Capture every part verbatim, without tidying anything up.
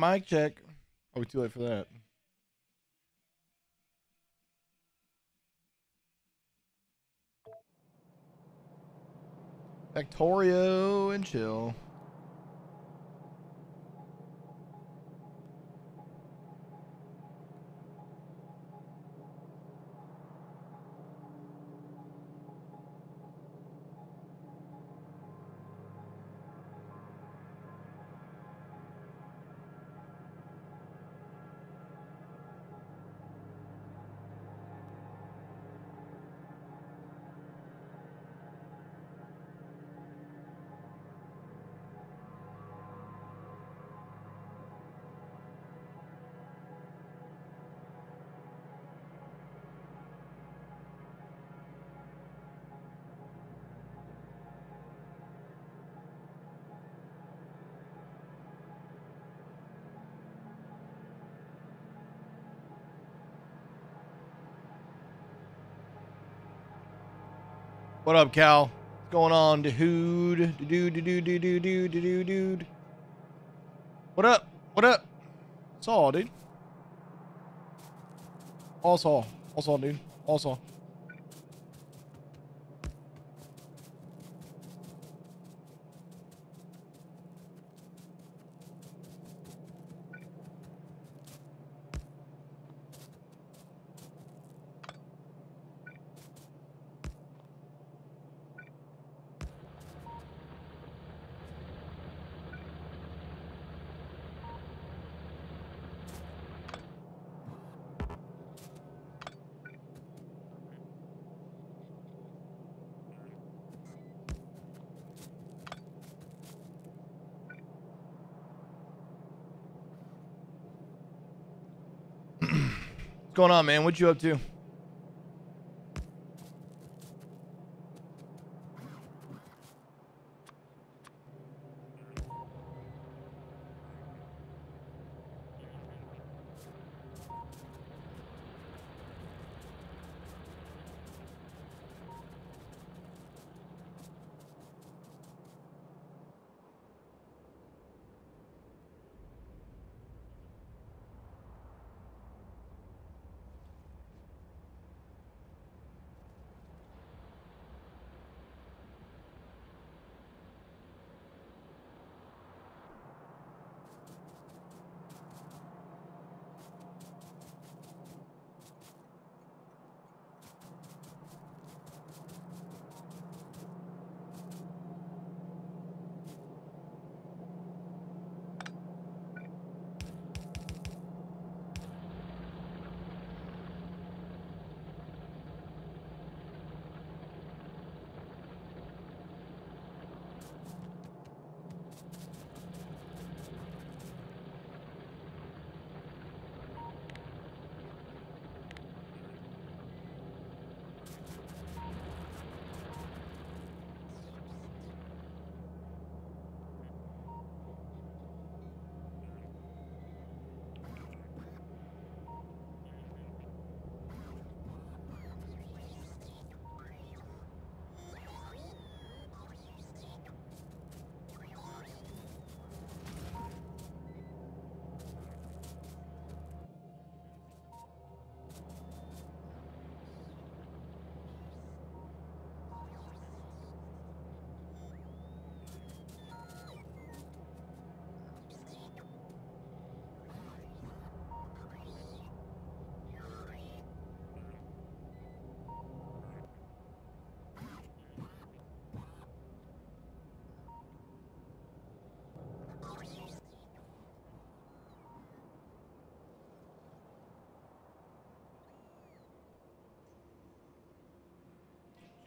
mic check. Oh, we're too late for that. Factorio and chill. What up, Cal? What's going on, dude? Dude, dude, dude, dude, dude, dude, dude. What up? What up? It's all, dude. Also, also, dude. Also. What's going on, man? What you up to?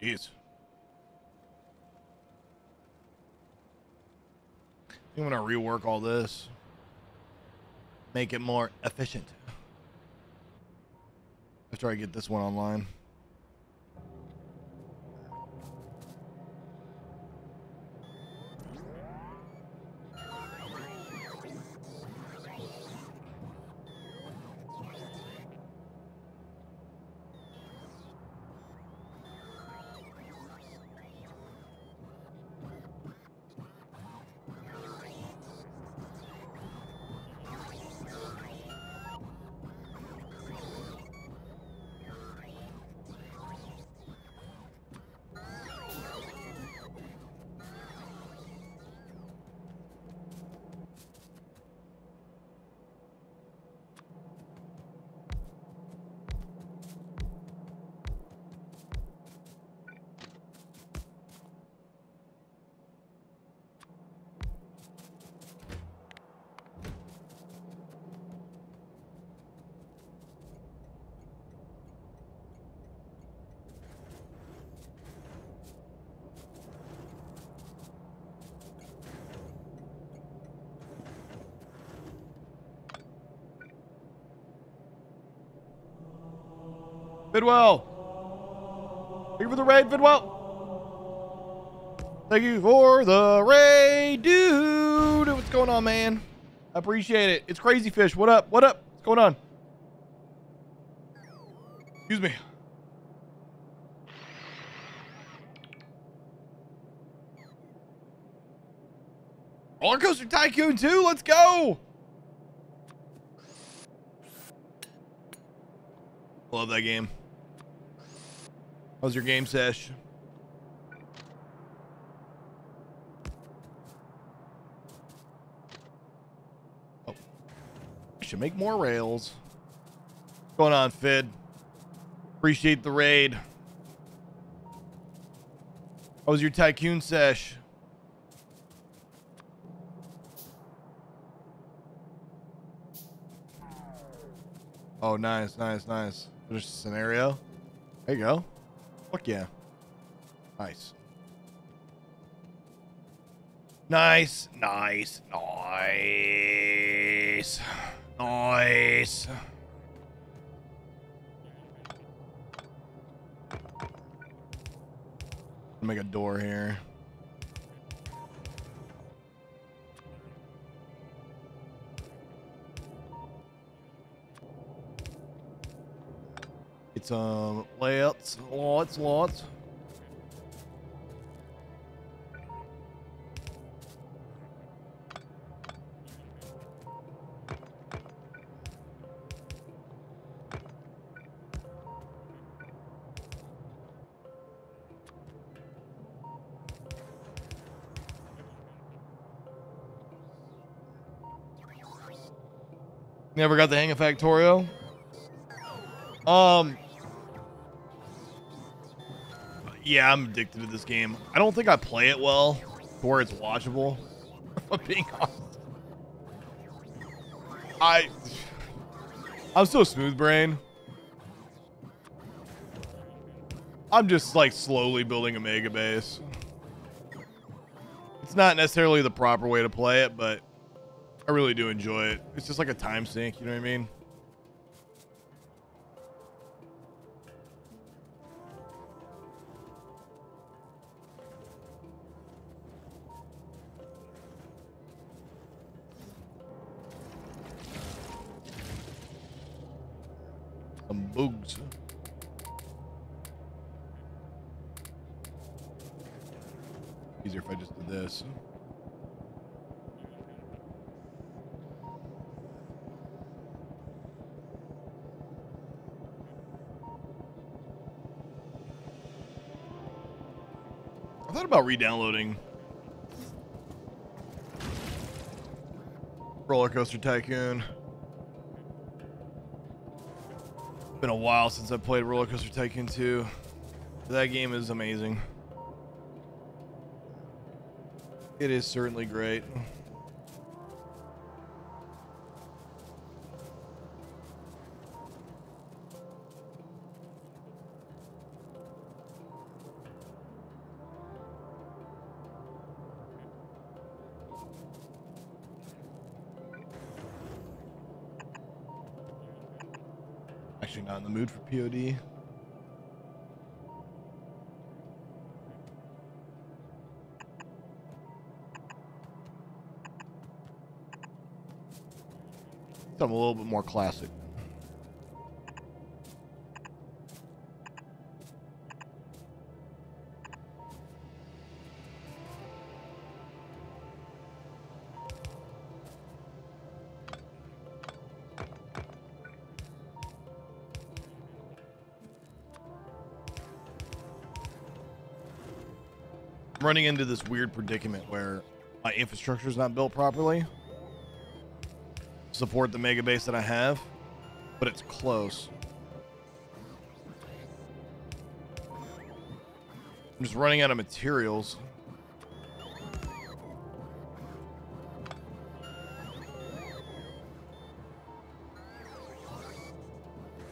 Jeez. I'm gonna rework all this. Make it more efficient. Let's try to get this one online. Bidwell. Thank you for the raid, Vidwell. Thank you for the raid, dude. What's going on, man? I appreciate it. It's Crazy Fish. What up? What up? What's going on? Excuse me. Rollercoaster Tycoon two. Let's go. Love that game. How's your game sesh? Oh, I should make more rails. What's going on, Fid? Appreciate the raid. How's your tycoon sesh? Oh, nice, nice, nice. Finish the scenario. There you go. Fuck yeah. Nice. Nice, nice, nice, nice. Make a door here. Get some layouts, lots, lots. Never got the hang of Factorio. Um, yeah, I'm addicted to this game. I don't think I play it well to where it's watchable. If I'm being honest, I I'm so smooth brain. I'm just like slowly building a mega base. It's not necessarily the proper way to play it, but I really do enjoy it. It's just like a time sink, you know what I mean? Some bugs. Easier if I just did this. About re-downloading Rollercoaster Tycoon. It's been a while since I played Rollercoaster Tycoon two. That game is amazing. It is certainly great. Not in the mood for P O D. Something a little bit more classic. Running into this weird predicament where my infrastructure is not built properly. Support the mega base that I have, but it's close. I'm just running out of materials.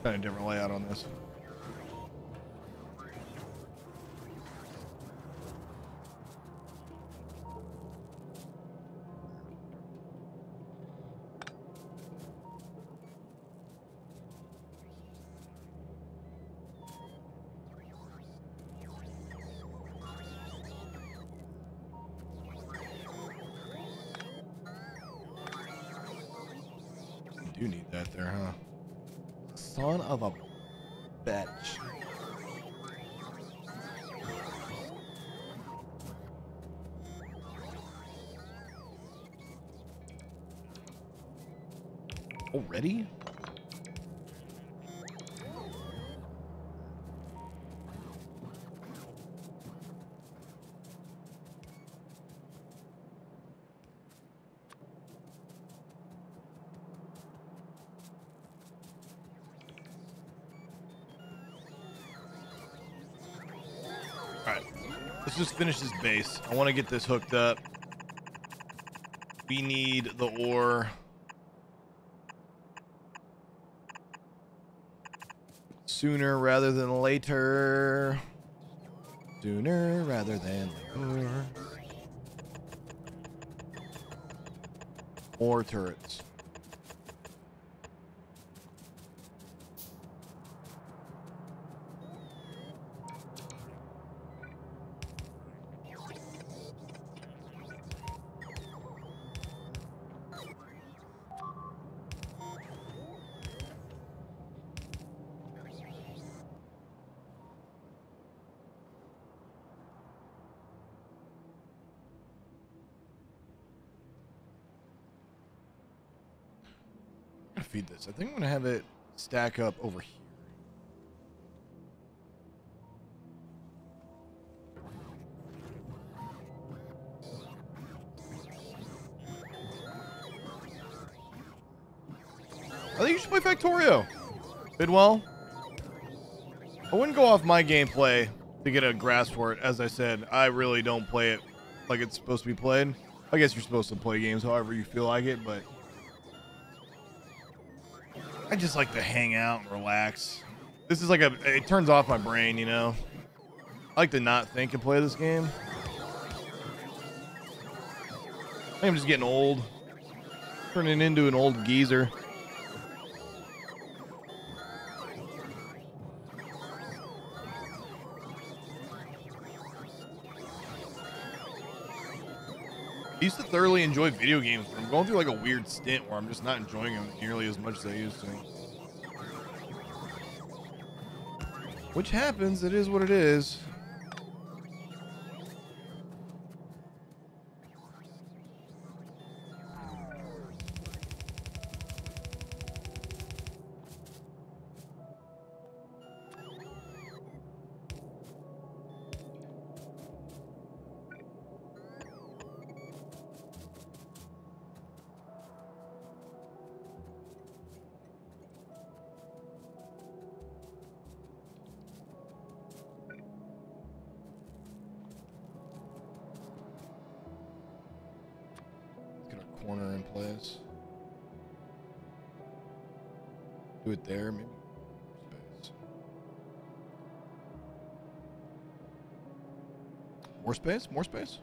Got a different layout on this. You need that there, huh? Son of a bitch. Already? Just finish this base. I want to get this hooked up. We need the ore sooner rather than later. Sooner rather than later. More turrets. Feed this. I think I'm gonna have it stack up over here. I think you should play Factorio, Bidwell. I wouldn't go off my gameplay to get a grasp for it. As I said, I really don't play it like it's supposed to be played. I guess you're supposed to play games however you feel like it, but I just like to hang out and relax. This is like a, it turns off my brain, you know? I like to not think and play this game. I think I'm just getting old. Turning into an old geezer. I used to thoroughly enjoy video games, but I'm going through like a weird stint where I'm just not enjoying them nearly as much as I used to. Which happens, it is what it is. Corner in place. Do it there, maybe. Space. More space? More space?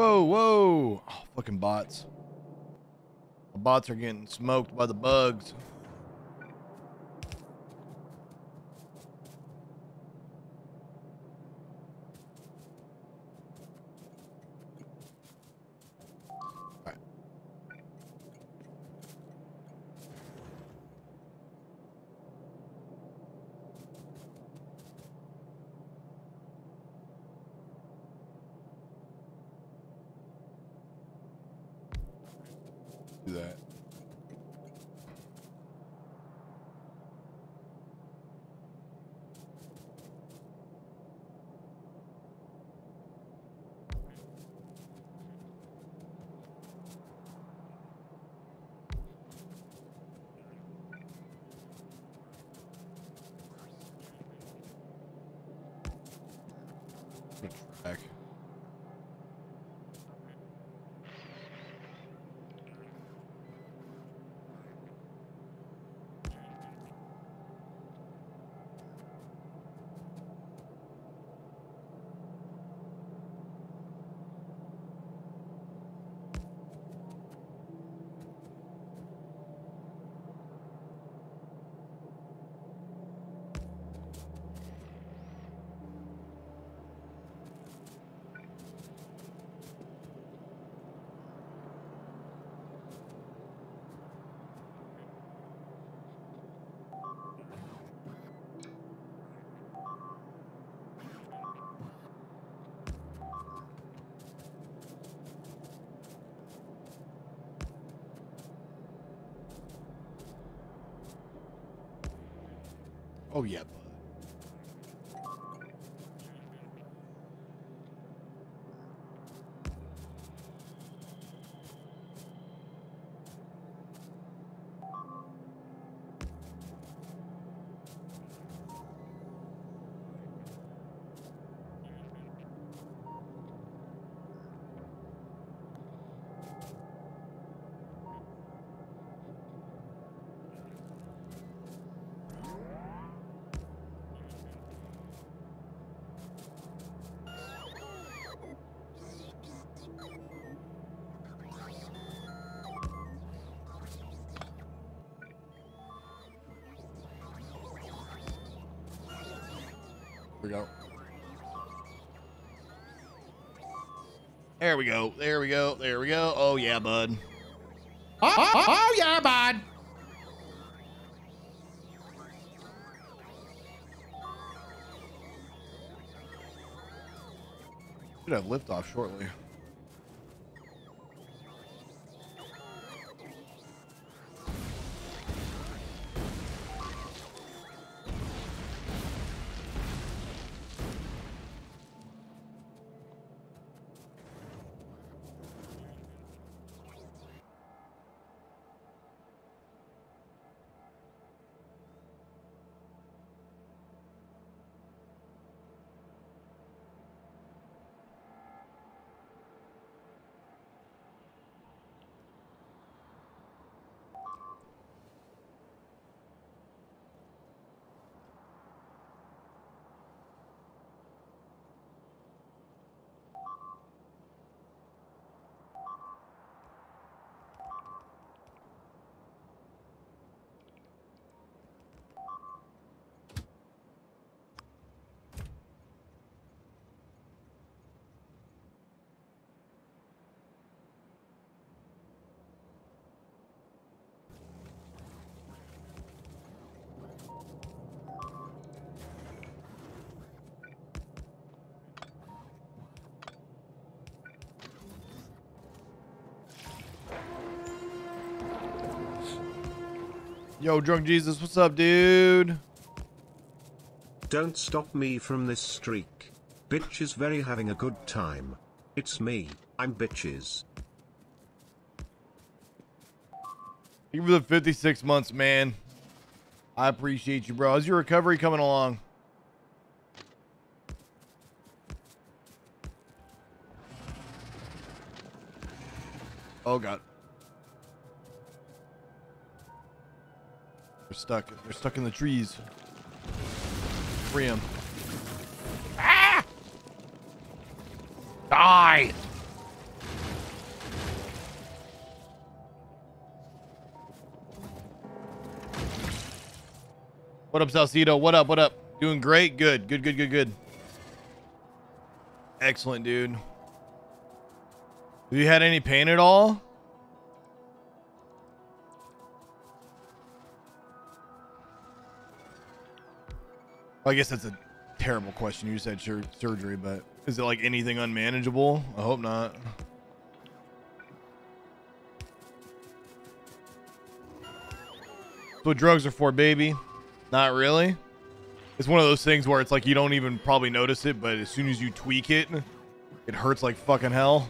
Whoa, whoa. Oh, fucking bots. The bots are getting smoked by the bugs. Oh, yeah. There we go. There we go. There we go. Oh, yeah, bud. Oh, oh, oh yeah, bud. Should have liftoff shortly. Yo, Drunk Jesus, what's up, dude? Don't stop me from this streak. Bitch is very having a good time. It's me, I'm bitches. Thank you for the fifty-six months, man. I appreciate you, bro. How's your recovery coming along? Oh, God. They're stuck. They're stuck in the trees. Free them. Ah! Die! What up, Salcido? What up? What up? Doing great. Good. Good. Good. Good. Good. Excellent, dude. Have you had any pain at all? Well, I guess that's a terrible question. You said sur surgery, but is it like anything unmanageable? I hope not. That's what drugs are for, baby. Not really. It's one of those things where it's like you don't even probably notice it, but as soon as you tweak it, it hurts like fucking hell.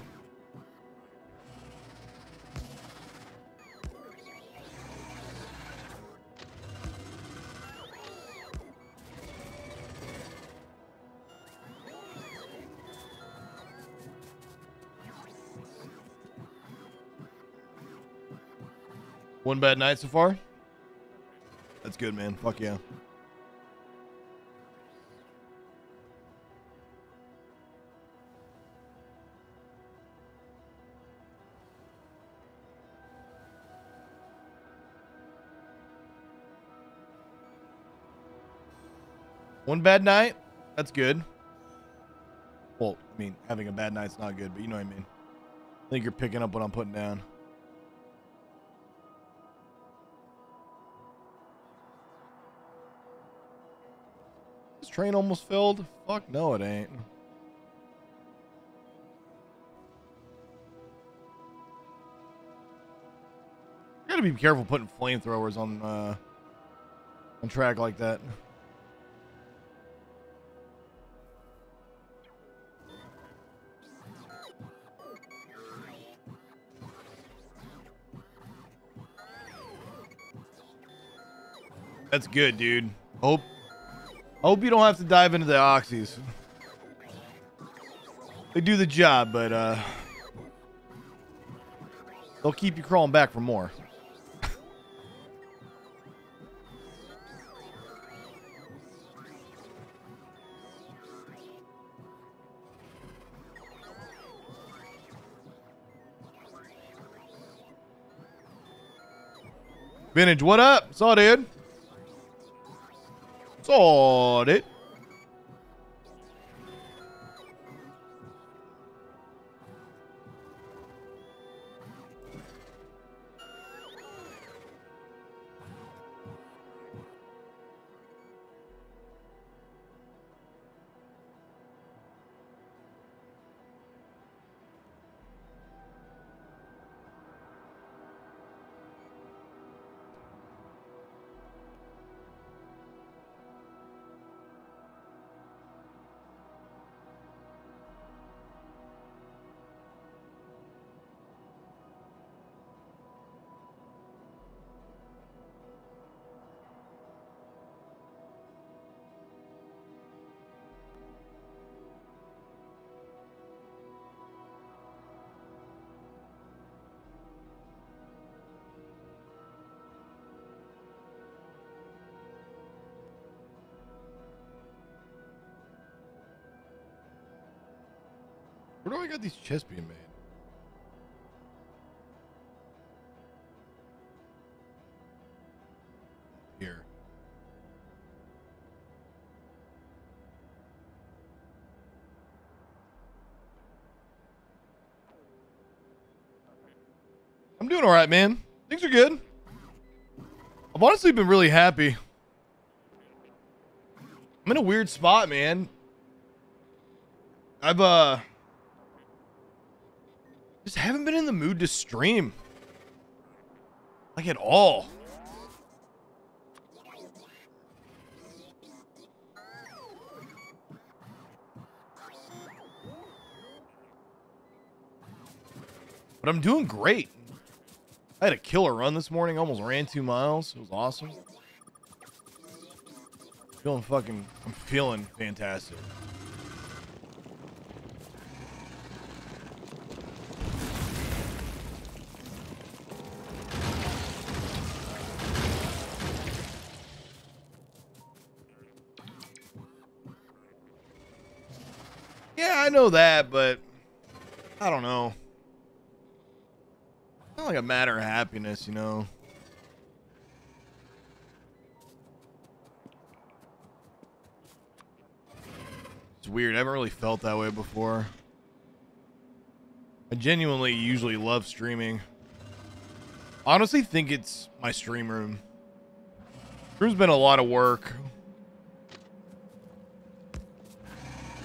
One bad night so far? That's good, man. Fuck yeah. One bad night? That's good. Well, I mean, having a bad night's not good, but you know what I mean. I think you're picking up what I'm putting down. Train almost filled? Fuck no, it ain't. Gotta be careful putting flamethrowers on uh, on track like that. That's good, dude. Hope. I hope you don't have to dive into the oxys. They do the job, but uh, they'll keep you crawling back for more. Vintage, what up? Saw, dude. Got it. Where do I got these chests being made? Here. I'm doing all right, man. Things are good. I've honestly been really happy. I'm in a weird spot, man. I've, uh... just haven't been in the mood to stream like at all. But I'm doing great. I had a killer run this morning, almost ran two miles. It was awesome. Feeling fucking, I'm feeling fantastic. I know that, but I don't know. It's not like a matter of happiness, you know. It's weird. I haven't really felt that way before. I genuinely usually love streaming. I honestly think it's my stream room. There's been a lot of work.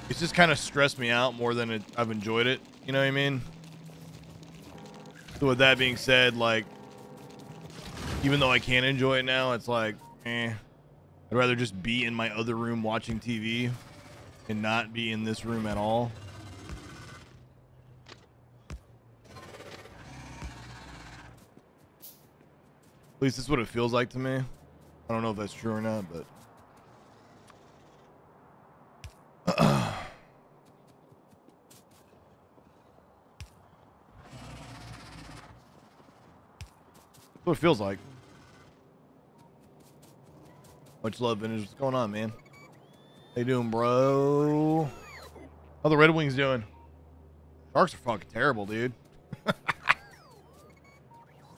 It's just kind of stressed me out more than it, I've enjoyed it. You know what I mean? So with that being said, like, even though I can't enjoy it now, it's like, eh. I'd rather just be in my other room watching T V and not be in this room at all. At least that's what it feels like to me. I don't know if that's true or not, but... what it feels like. Much love, Vintage. What's going on, man? How you doing, bro? How the Red Wings doing? Sharks are fucking terrible, dude.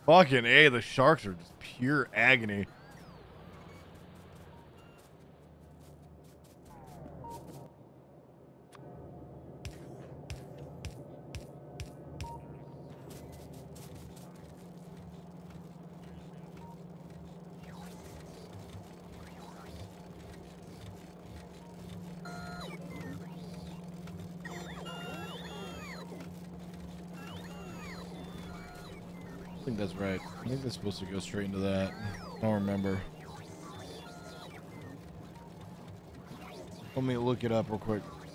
Fucking A, the Sharks are just pure agony. That's right. I think that's supposed to go straight into that. I don't remember. Let me look it up real quick. Yeah.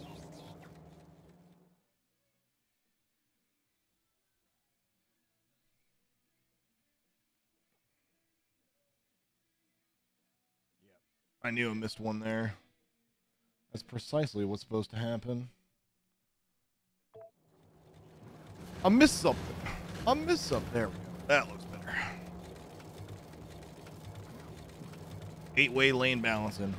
I knew I missed one there. That's precisely what's supposed to happen. I missed something. I missed something. There we go. That looks better. Eight-way lane balancing.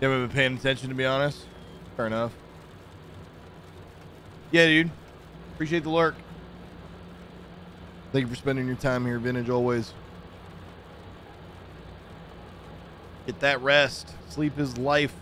You haven't been paying attention, to be honest. Fair enough. Yeah, dude. Appreciate the lurk. Thank you for spending your time here, Vintage, always. Get that rest. Sleep is life.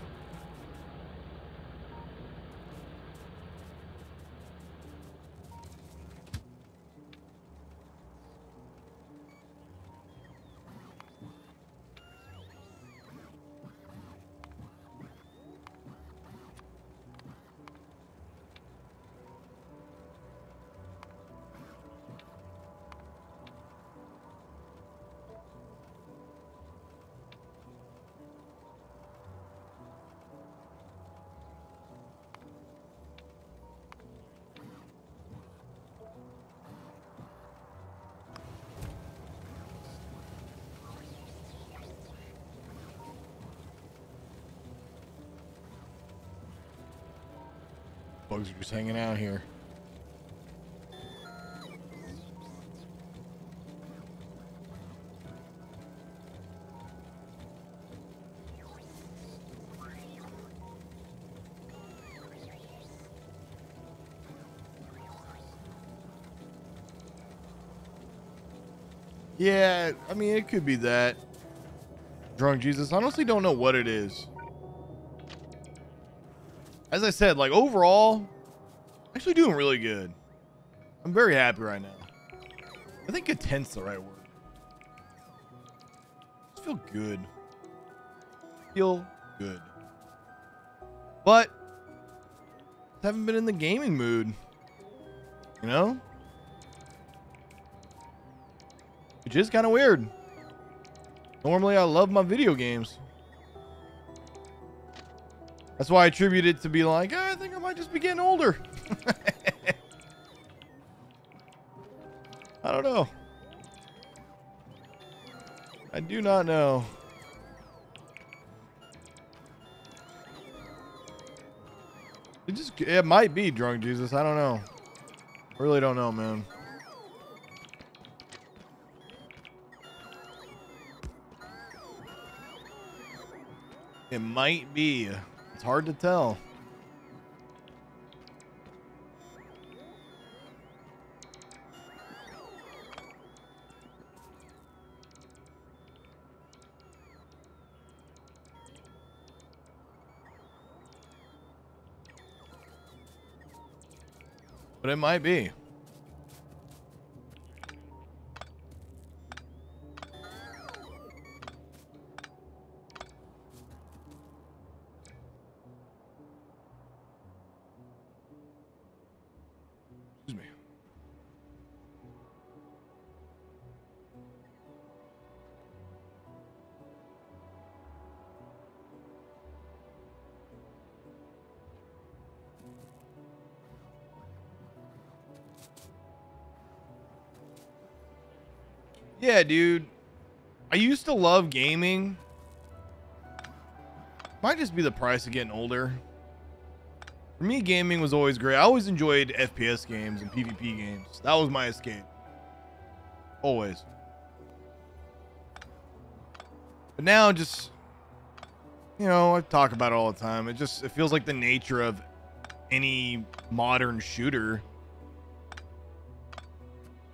Bugs are just hanging out here. Yeah, I mean, it could be that. Drunk Jesus, I honestly don't know what it is. As I said, like, overall, actually doing really good. I'm very happy right now. I think content's the right word. I feel good. Feel good. But I haven't been in the gaming mood, you know? Which is kind of weird. Normally, I love my video games. That's why I attribute it to be like, oh, I think I might just be getting older. I don't know. I do not know. It just, it might be Drunk Jesus. I don't know. I really don't know, man. It might be. It's hard to tell. But it might be. Yeah, dude, I used to love gaming. Might just be the price of getting older. For me, gaming was always great. I always enjoyed F P S games and PvP games. That was my escape. Always. But now, just, you know, I talk about it all the time. It just, it feels like the nature of any modern shooter.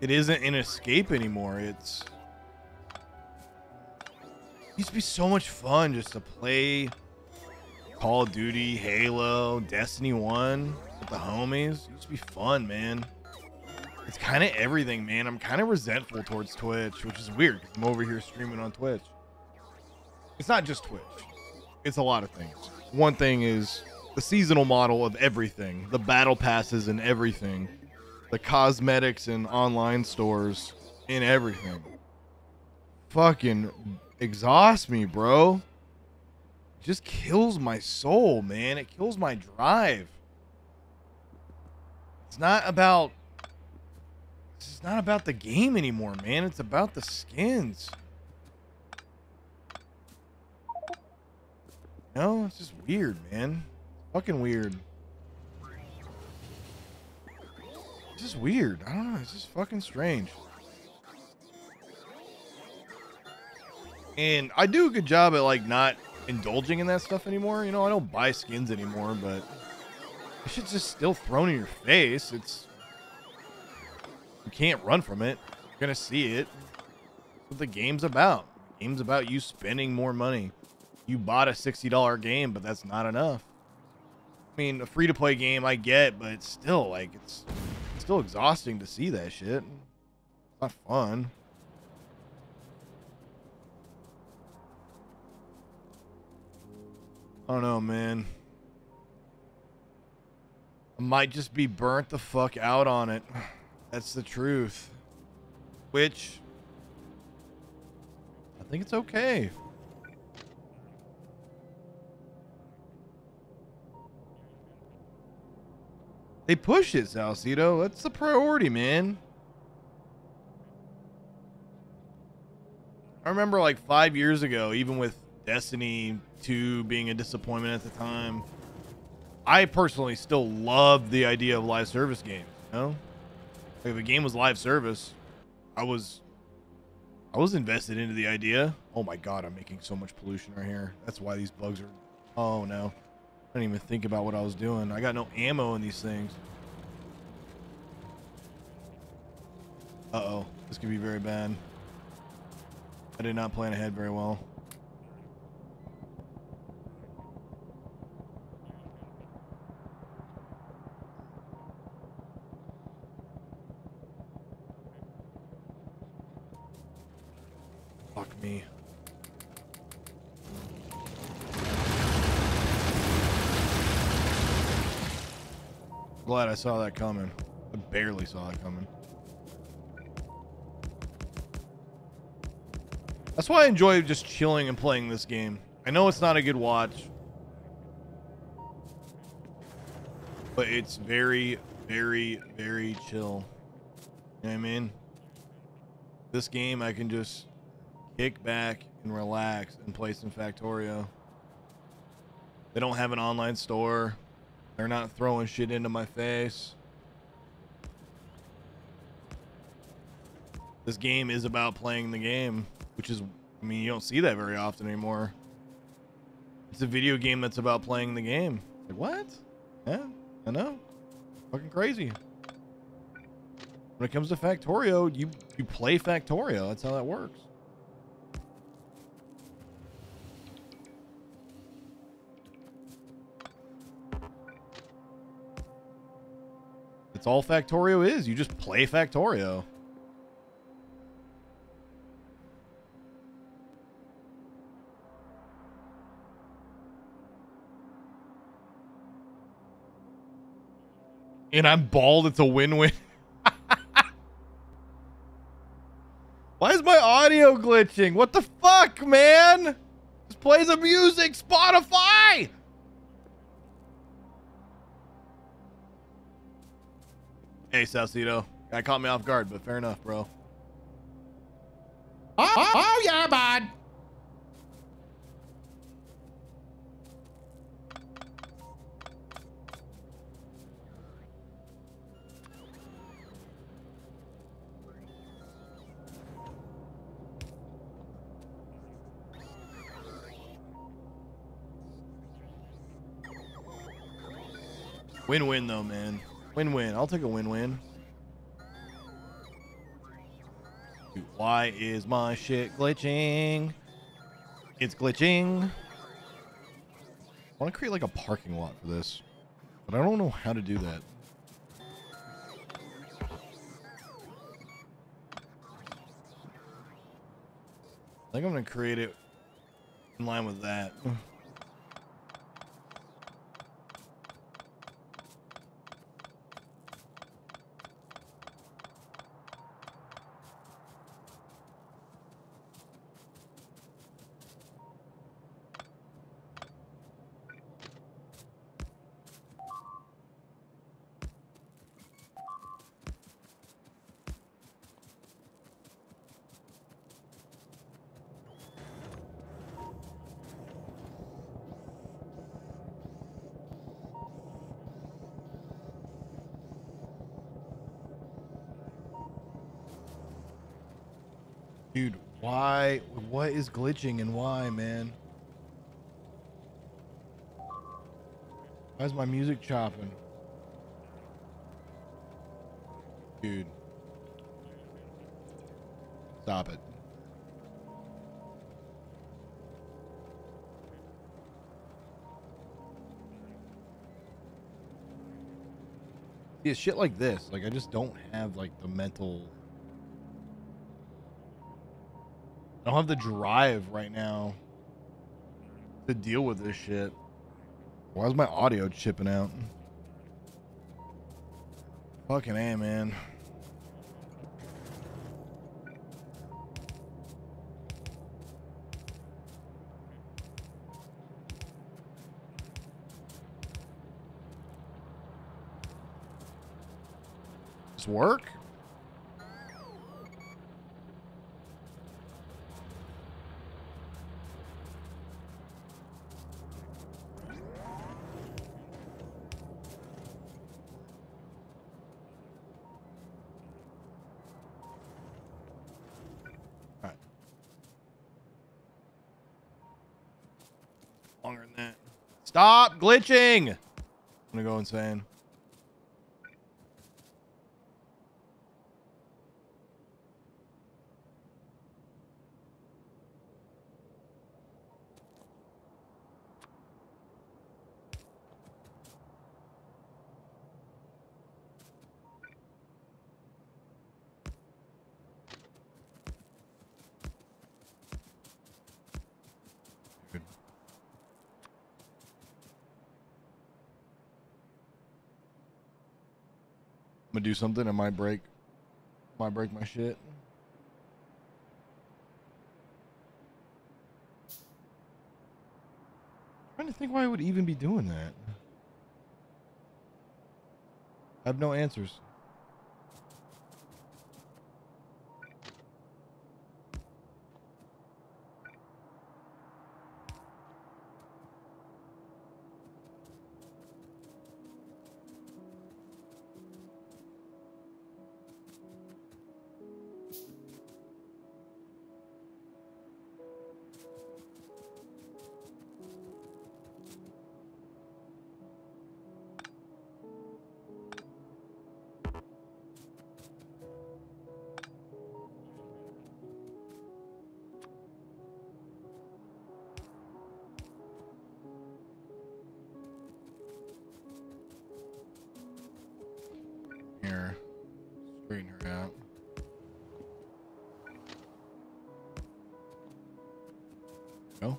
It isn't an escape anymore. It's it used to be so much fun just to play Call of Duty, Halo, Destiny one with the homies. It used to be fun, man. It's kind of everything, man. I'm kind of resentful towards Twitch, which is weird because I'm over here streaming on Twitch. It's not just Twitch. It's a lot of things. One thing is the seasonal model of everything, the battle passes and everything. The cosmetics and online stores and everything fucking exhausts me, bro. It just kills my soul, man. It kills my drive. It's not about, it's not about the game anymore, man. It's about the skins. No, it's just weird, man. Fucking weird. It's just weird. I don't know. It's just fucking strange. And I do a good job at like not indulging in that stuff anymore. You know, I don't buy skins anymore, but this shit's just still thrown in your face. It's, you can't run from it. You're gonna see it. That's what the game's about. The game's about you spending more money. You bought a sixty dollar game, but that's not enough. I mean, a free-to-play game I get, but it's still like it's. Still exhausting to see that shit. It's not fun. I don't know, man. I might just be burnt the fuck out on it. That's the truth. Which I think it's okay. They push it, Salcido. That's the priority, man. I remember like five years ago, even with Destiny two being a disappointment at the time, I personally still loved the idea of live service games, you know? Like if a game was live service, I was I was invested into the idea. Oh my god, I'm making so much pollution right here. That's why these bugs are... Oh no. I didn't even think about what I was doing. I got no ammo in these things. Uh-oh. This could be very bad. I did not plan ahead very well. Fuck me. Glad I saw that coming. I barely saw it coming. That's why I enjoy just chilling and playing this game. I know it's not a good watch, but it's very, very, very chill. You know what I mean? This game, I can just kick back and relax and play some Factorio. They don't have an online store. They're not throwing shit into my face. This game is about playing the game, which is, I mean, you don't see that very often anymore. It's a video game that's about playing the game. Like, what? Yeah, I know. Fucking crazy. When it comes to Factorio, you, you play Factorio. That's how that works. That's all Factorio is. You just play Factorio. And I'm bald. It's a win-win. Why is my audio glitching? What the fuck, man? Just play the music, Spotify! Hey, Salcido. Guy caught me off guard, but fair enough, bro. Oh, oh, oh yeah, bud. Win-win though, man. Win-win. I'll take a win-win. Why is my shit glitching? It's glitching. I want to create like a parking lot for this, but I don't know how to do that. I think I'm going to create it in line with that. What is glitching and why, man? Why is my music chopping? Dude. Stop it. Yeah, shit like this. Like, I just don't have, like, the mental... I don't have the drive right now to deal with this shit. Why is my audio chipping out? Fucking A, man. Does this work? Stop glitching! I'm gonna go insane. Do something and might break might break my shit. I'm trying to think why I would even be doing that. I have no answers. here. Straighten her out. No.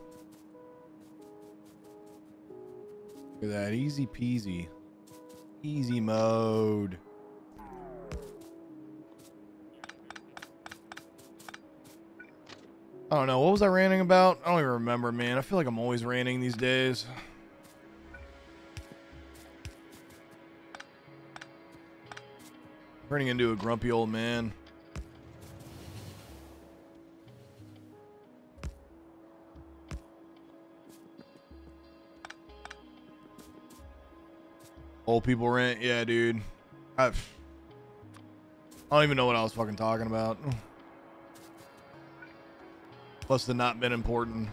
Look at that. Easy peasy. Easy mode. I don't know. What was I ranting about? I don't even remember, man. I feel like I'm always ranting these days. Turning into a grumpy old man. Old people rant. Yeah, dude. I've, I don't even know what I was fucking talking about. Must have not been important.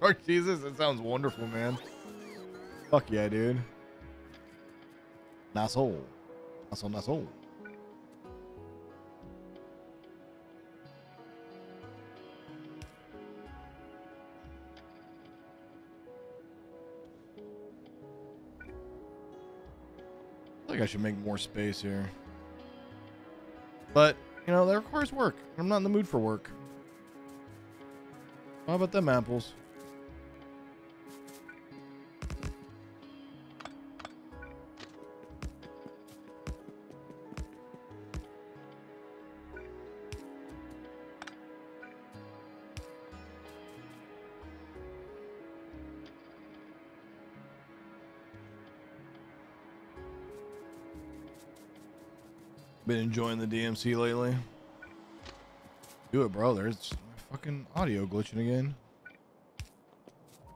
Drunk Jesus, that sounds wonderful, man. Fuck yeah, dude. Nice hole. Nice hole, nice hole. I think I should make more space here. But, you know, that requires work. I'm not in the mood for work. How about them apples? Been enjoying the D M C lately. Do it, bro. There's fucking audio glitching again.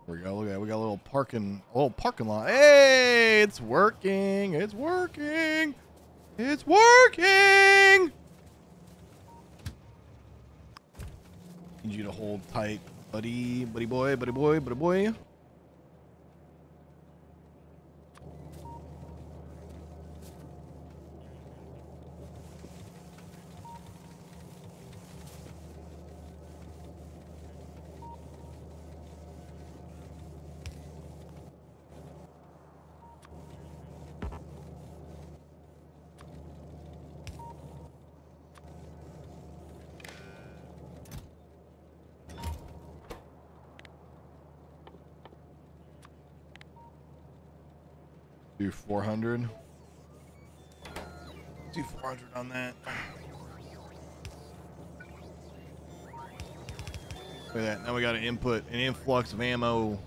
There we go. Look at that. We got a little parking, a little parking lot. Hey, it's working. It's working. It's working. Need you to hold tight, buddy, buddy boy, buddy boy, buddy boy. four hundred. Do four hundred on that. Look at that. Now we got an input, an influx of ammo.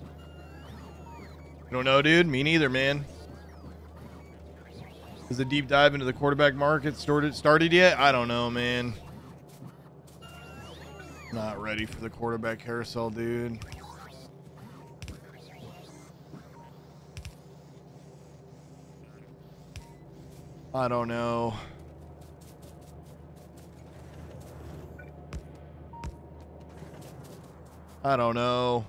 I don't know, dude. Me neither, man. Is the deep dive into the quarterback market started started yet? I don't know, man. Not ready for the quarterback carousel, dude. I don't know. I don't know.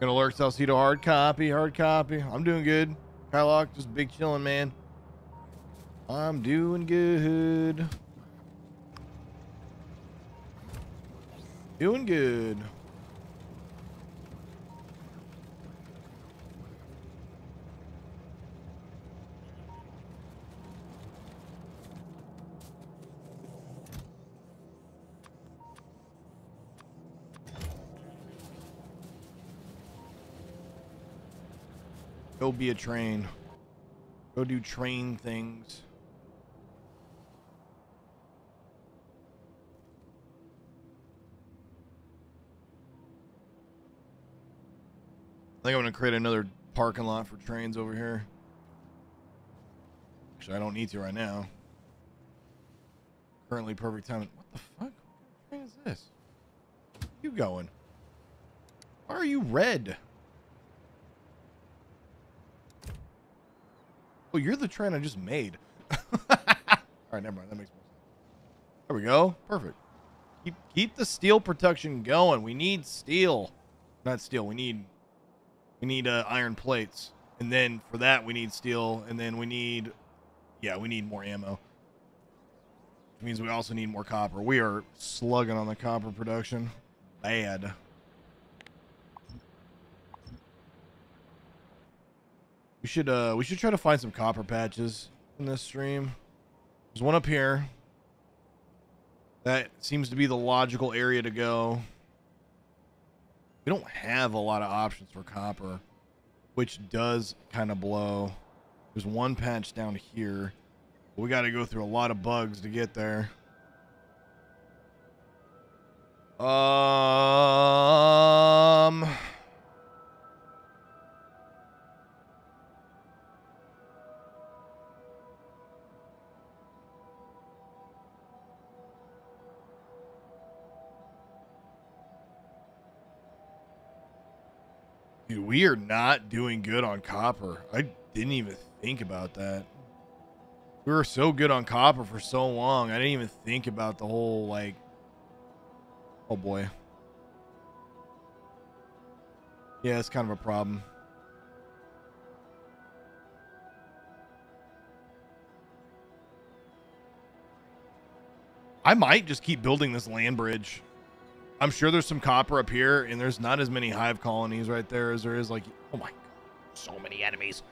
Gonna lurk Salcido. Hard copy, hard copy. I'm doing good. Kylock, just big chilling, man. I'm doing good. Doing good. Go be a train. Go do train things. I think I'm gonna create another parking lot for trains over here. Actually, I don't need to right now. Currently perfect timing. What the fuck? What train is this? Where are you going? Why are you red? Oh, you're the train I just made. All right, never mind. That makes more sense. There we go. Perfect. Keep keep the steel production going. We need steel. Not steel. We need We need uh, iron plates. And then for that, we need steel. And then we need, yeah, we need more ammo. Which means we also need more copper. We are slugging on the copper production. Bad. We should, uh, we should try to find some copper patches in this stream. There's one up here. That seems to be the logical area to go. We don't have a lot of options for copper, which does kind of blow. There's one patch down here. But we got to go through a lot of bugs to get there. Um, dude, we are not doing good on copper. I didn't even think about that. We were so good on copper for so long. I didn't even think about the whole, like, oh boy. Yeah, it's kind of a problem. I might just keep building this land bridge. I'm sure there's some copper up here, and there's not as many hive colonies right there as there is, like, oh my god, so many enemies.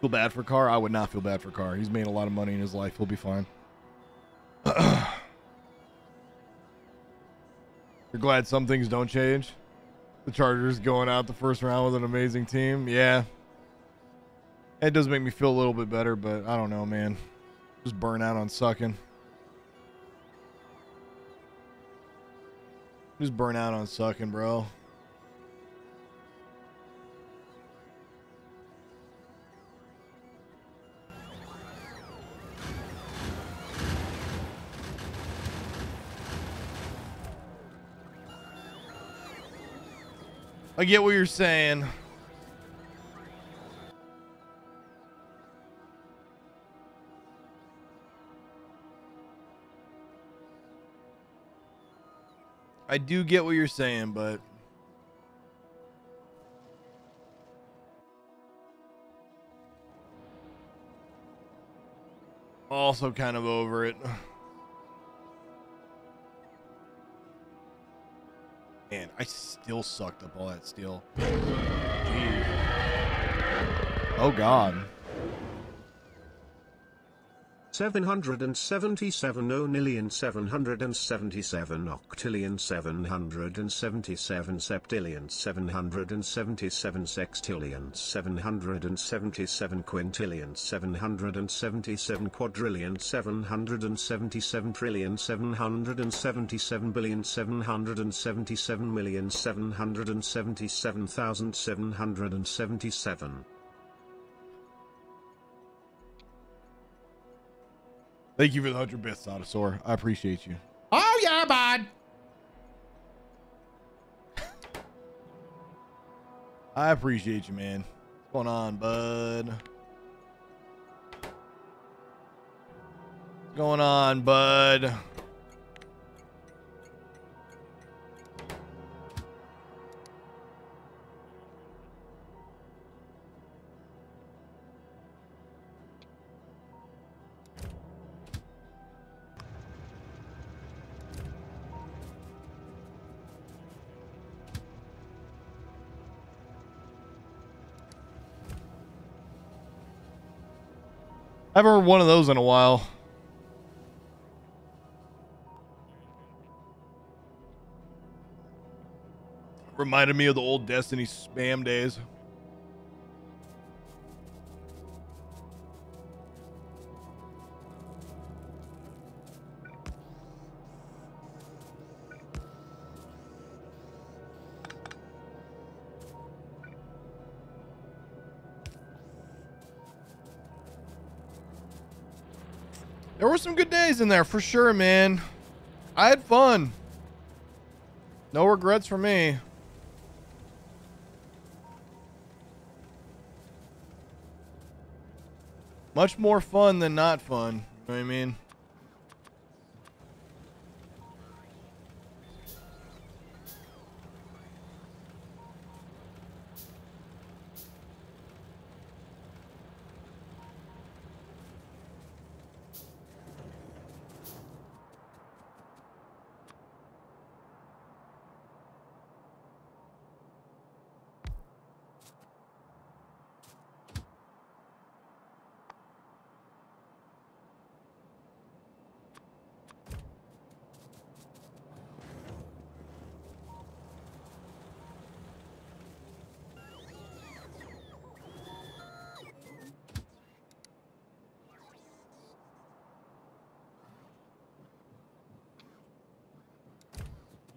Feel bad for Carr? I would not feel bad for Carr. He's made a lot of money in his life. He'll be fine. You're glad some things don't change? The Chargers going out the first round with an amazing team? Yeah. It does make me feel a little bit better, but I don't know, man. Just burn out on sucking. Just burn out on sucking, bro. I get what you're saying. I do get what you're saying, but also kind of over it. Man, I still sucked up all that steel. Jeez. Oh, God. seven hundred seventy-seven onillion, seven hundred seventy-seven octillion, seven hundred seventy-seven septillion, seven hundred seventy-seven sextillion, seven hundred seventy-seven quintillion, seven hundred seventy-seven quadrillion, seven hundred seventy-seven trillion, seven hundred seventy-seven billion, seven hundred seventy-seven million, seven hundred seventy-seven thousand seven hundred seventy-seven. Thank you for the one hundred bits, Autosaur. I appreciate you. Oh, yeah, bud. I appreciate you, man. What's going on, bud? What's going on, bud? I haven't heard one of those in a while. Reminded me of the old Destiny spam days. There were some good days in there for sure, man. I had fun. No regrets for me. Much more fun than not fun. You know what I mean?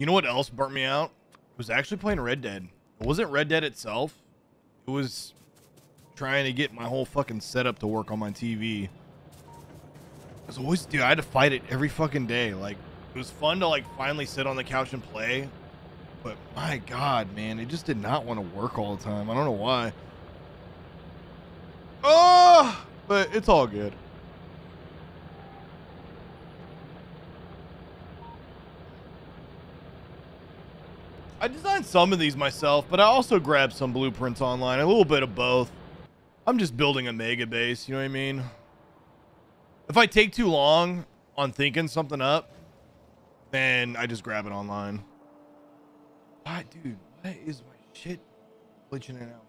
You know what else burnt me out? I was actually playing Red Dead. It wasn't Red Dead itself. It was trying to get my whole fucking setup to work on my T V. I was always, dude, I had to fight it every fucking day. Like, it was fun to, like, finally sit on the couch and play. But, my God, man, it just did not want to work all the time. I don't know why. Oh, but it's all good. I designed some of these myself, but I also grabbed some blueprints online, a little bit of both. I'm just building a mega base, you know what I mean? If I take too long on thinking something up, then I just grab it online. God, dude, what is my shit glitching it out?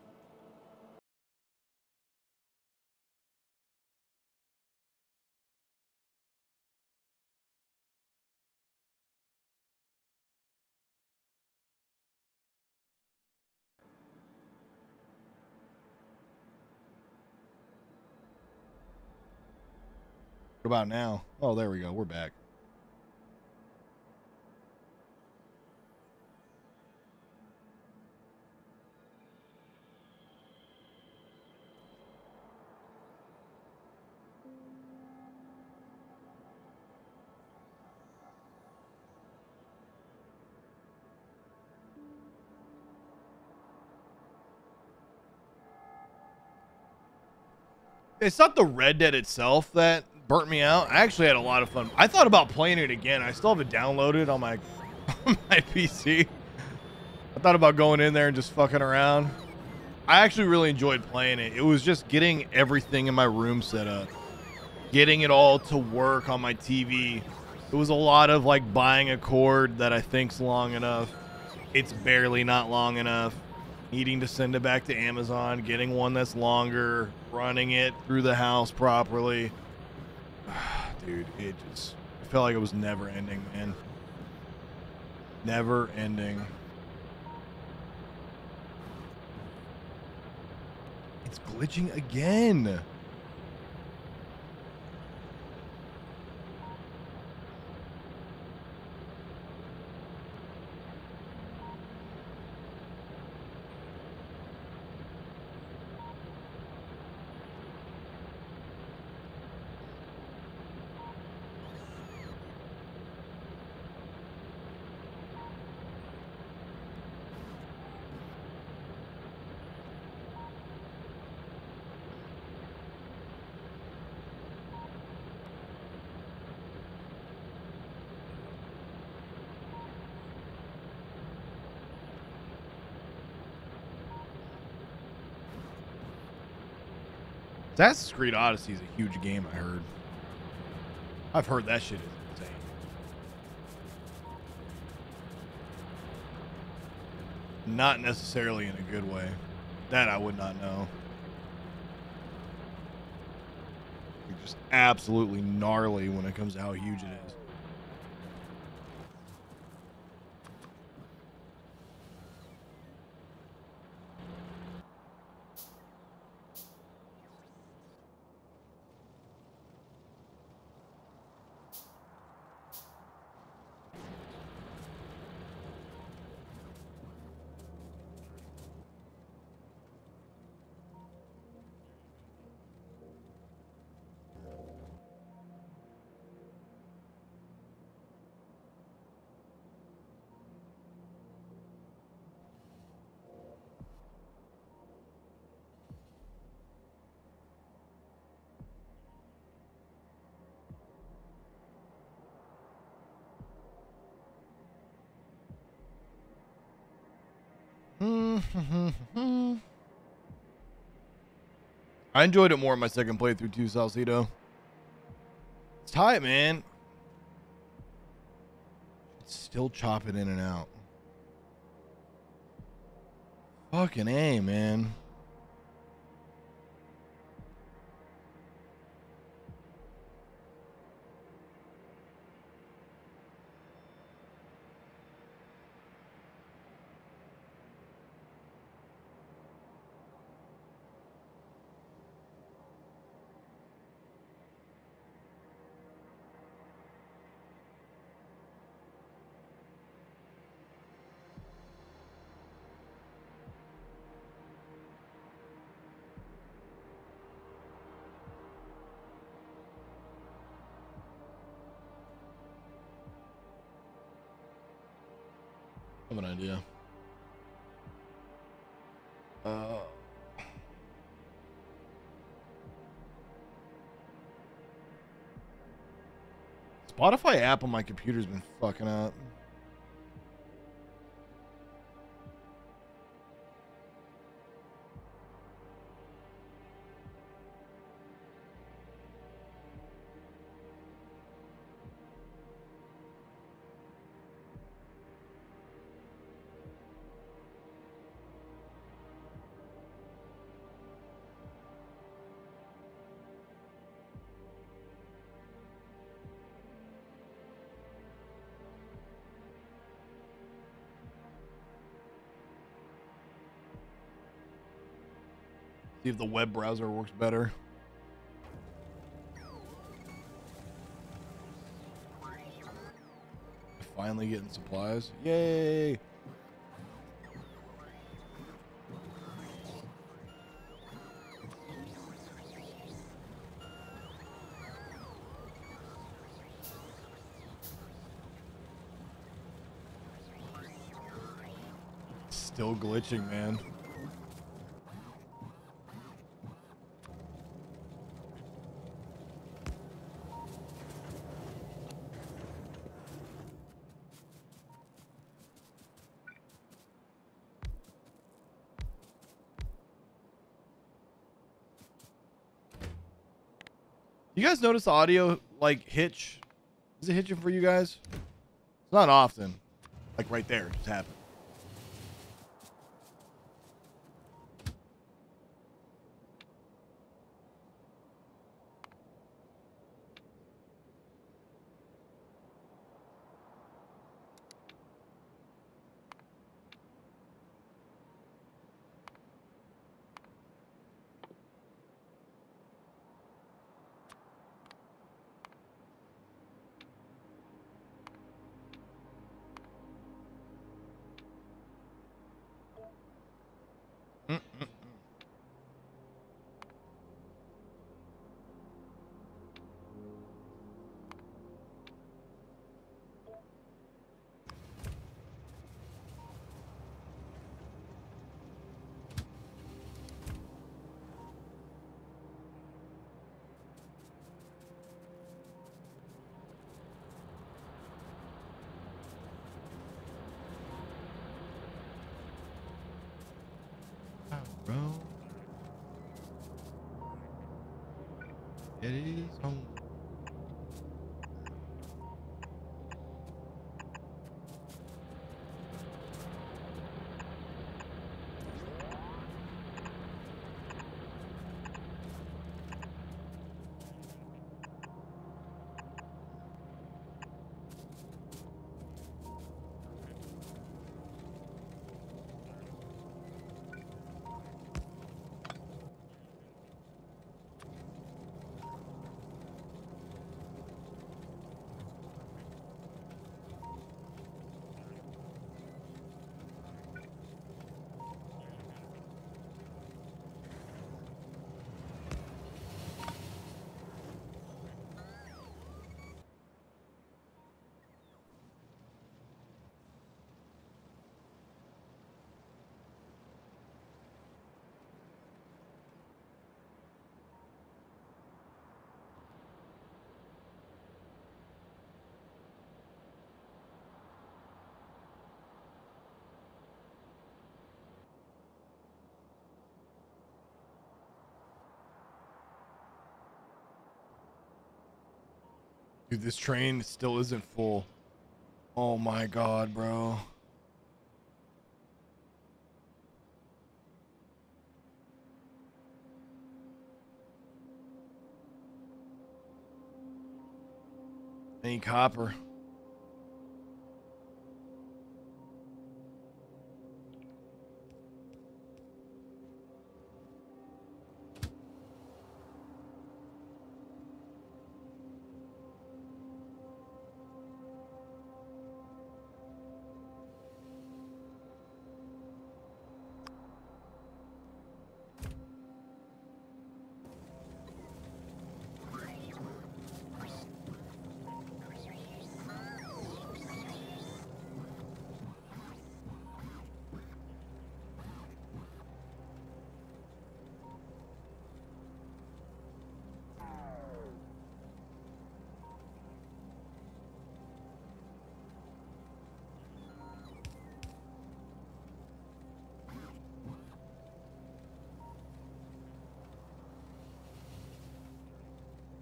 What about now? Oh, there we go. We're back. It's not the Red Dead itself that burnt me out. I actually had a lot of fun. I thought about playing it again. I still have it downloaded on my, on my P C. I thought about going in there and just fucking around. I actually really enjoyed playing it. It was just getting everything in my room set up, getting it all to work on my T V. It was a lot of like buying a cord that I think's long enough. It's barely not long enough. Needing to send it back to Amazon, getting one that's longer, running it through the house properly. Dude, it just it felt like it was never ending, man. Never ending. It's glitching again. That's Creed Odyssey is a huge game, I heard. I've heard that shit is insane. Not necessarily in a good way. That I would not know. It's just absolutely gnarly when it comes to how huge it is. I enjoyed it more in my second playthrough too, Salcido. It's tight, man. It's still chopping in and out. Fucking A, man. I have an idea. Uh. Spotify app on my computer's been fucking up. See if the web browser works better. Finally getting supplies. Yay! It's still glitching, man. You guys notice the audio like hitch? Is it hitching for you guys? It's not often. Like right there, it just happened. It is home. Dude, this train still isn't full. Oh my god, bro. Ain't copper.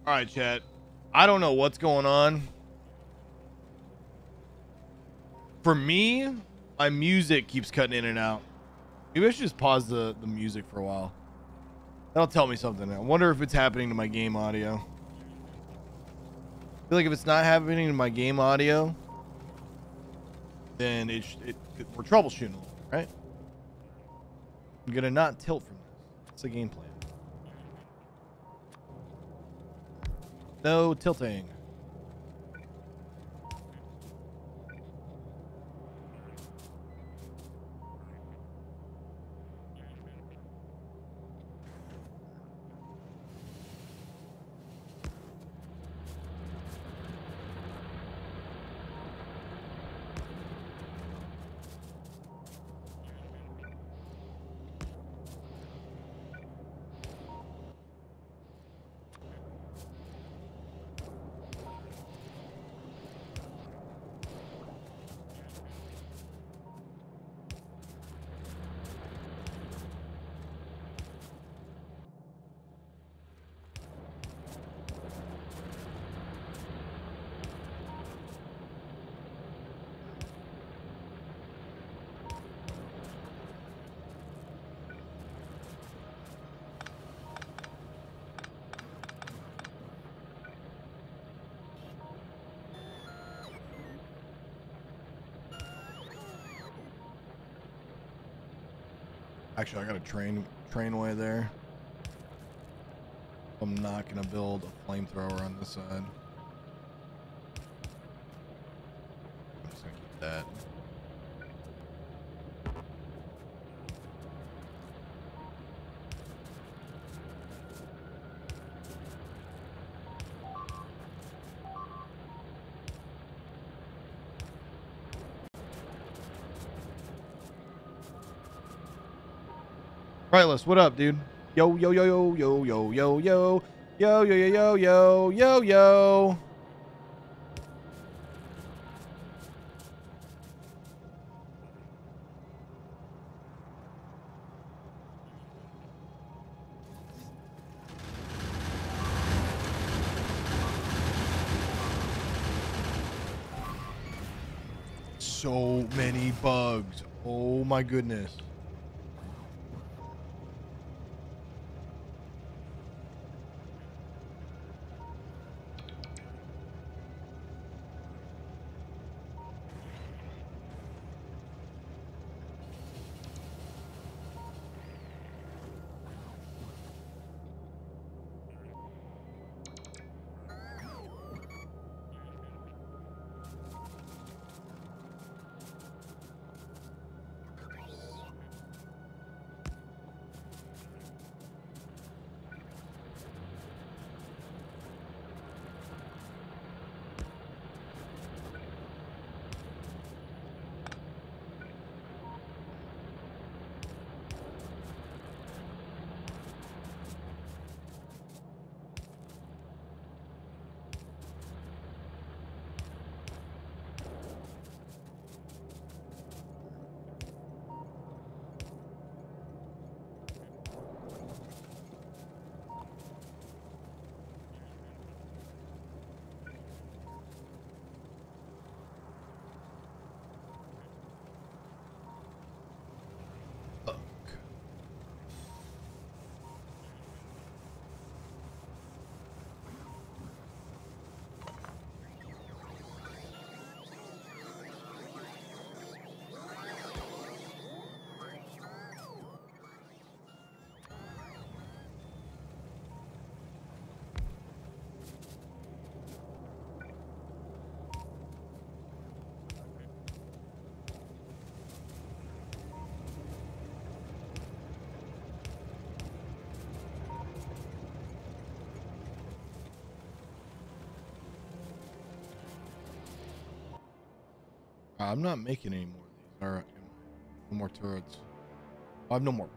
All right, chat. I don't know what's going on. For me, my music keeps cutting in and out. Maybe I should just pause the, the music for a while. That'll tell me something. I wonder if it's happening to my game audio. I feel like if it's not happening to my game audio, then it, it, it we're troubleshooting, right? I'm gonna not tilt from this. It's a game plan. No tilting. Actually, I got a train trainway there. I'm not gonna build a flamethrower on this side. I'm just gonna keep that. Priceless, what up, dude? Yo, yo, yo, yo, yo, yo, yo, yo, yo, yo, yo, yo, yo, yo. So many bugs. Oh my goodness. I'm not making any more of these. All right, no more turrets. I have no more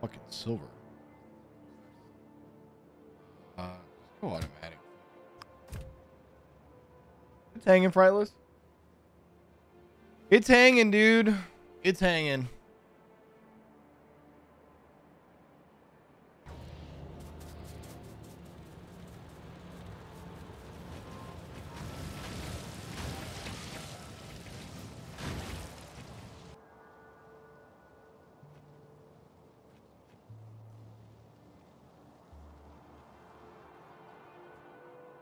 fucking silver. Uh, just go automatic. It's hanging, Frightless. It's hanging, dude. It's hanging.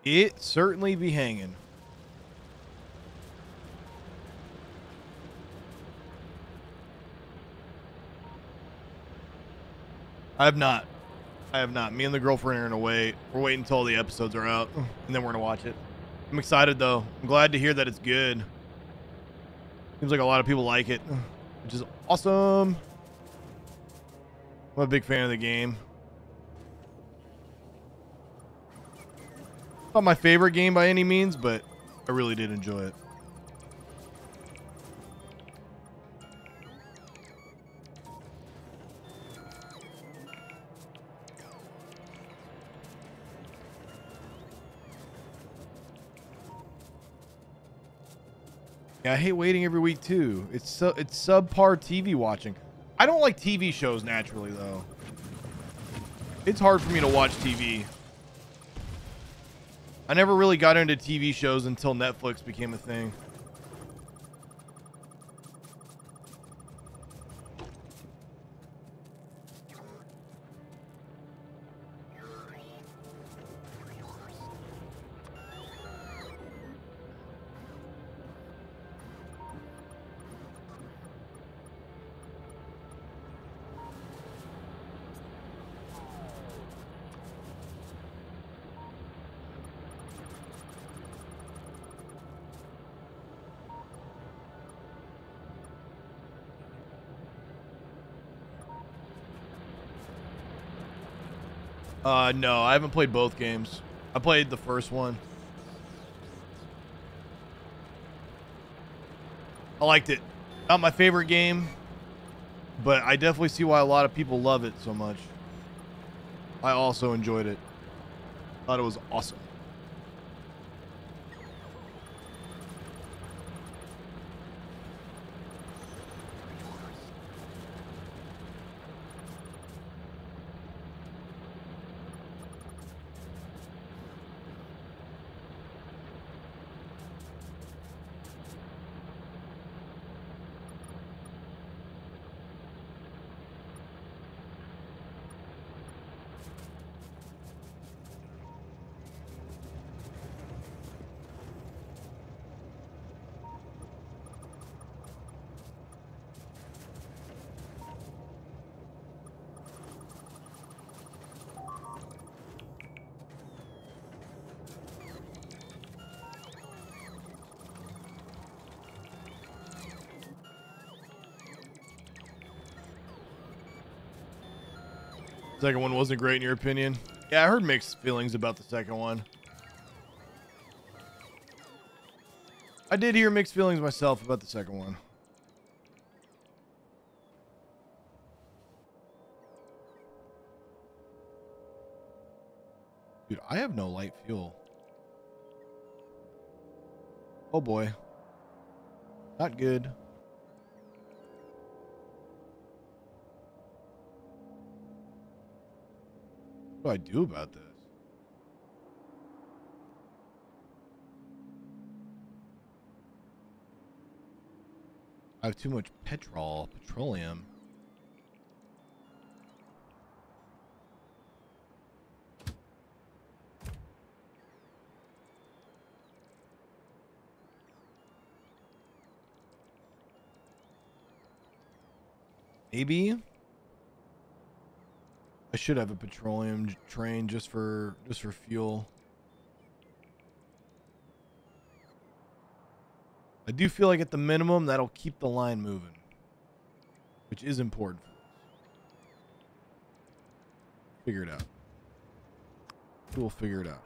It certainly be hanging. I have not. I have not. Me and the girlfriend are in a wait. We're waiting until all the episodes are out, and then we're going to watch it. I'm excited, though. I'm glad to hear that it's good. Seems like a lot of people like it, which is awesome. I'm a big fan of the game. Not my favorite game by any means, but I really did enjoy it. Yeah, I hate waiting every week too. It's so it's subpar T V watching. I don't like T V shows naturally though. It's hard for me to watch T V. I never really got into T V shows until Netflix became a thing. Uh, no, I haven't played both games. I played the first one. I liked it. Not my favorite game, but I definitely see why a lot of people love it so much. I also enjoyed it. Thought it was awesome. Second one wasn't great in your opinion? Yeah, I heard mixed feelings about the second one. I did hear mixed feelings myself about the second one. Dude, I have no light fuel. Oh boy. Not good. What do I do about this? I have too much petrol, petroleum. Maybe I should have a petroleum train just for just for fuel. I do feel like at the minimum that'll keep the line moving, which is important for us. Figure it out. We'll figure it out.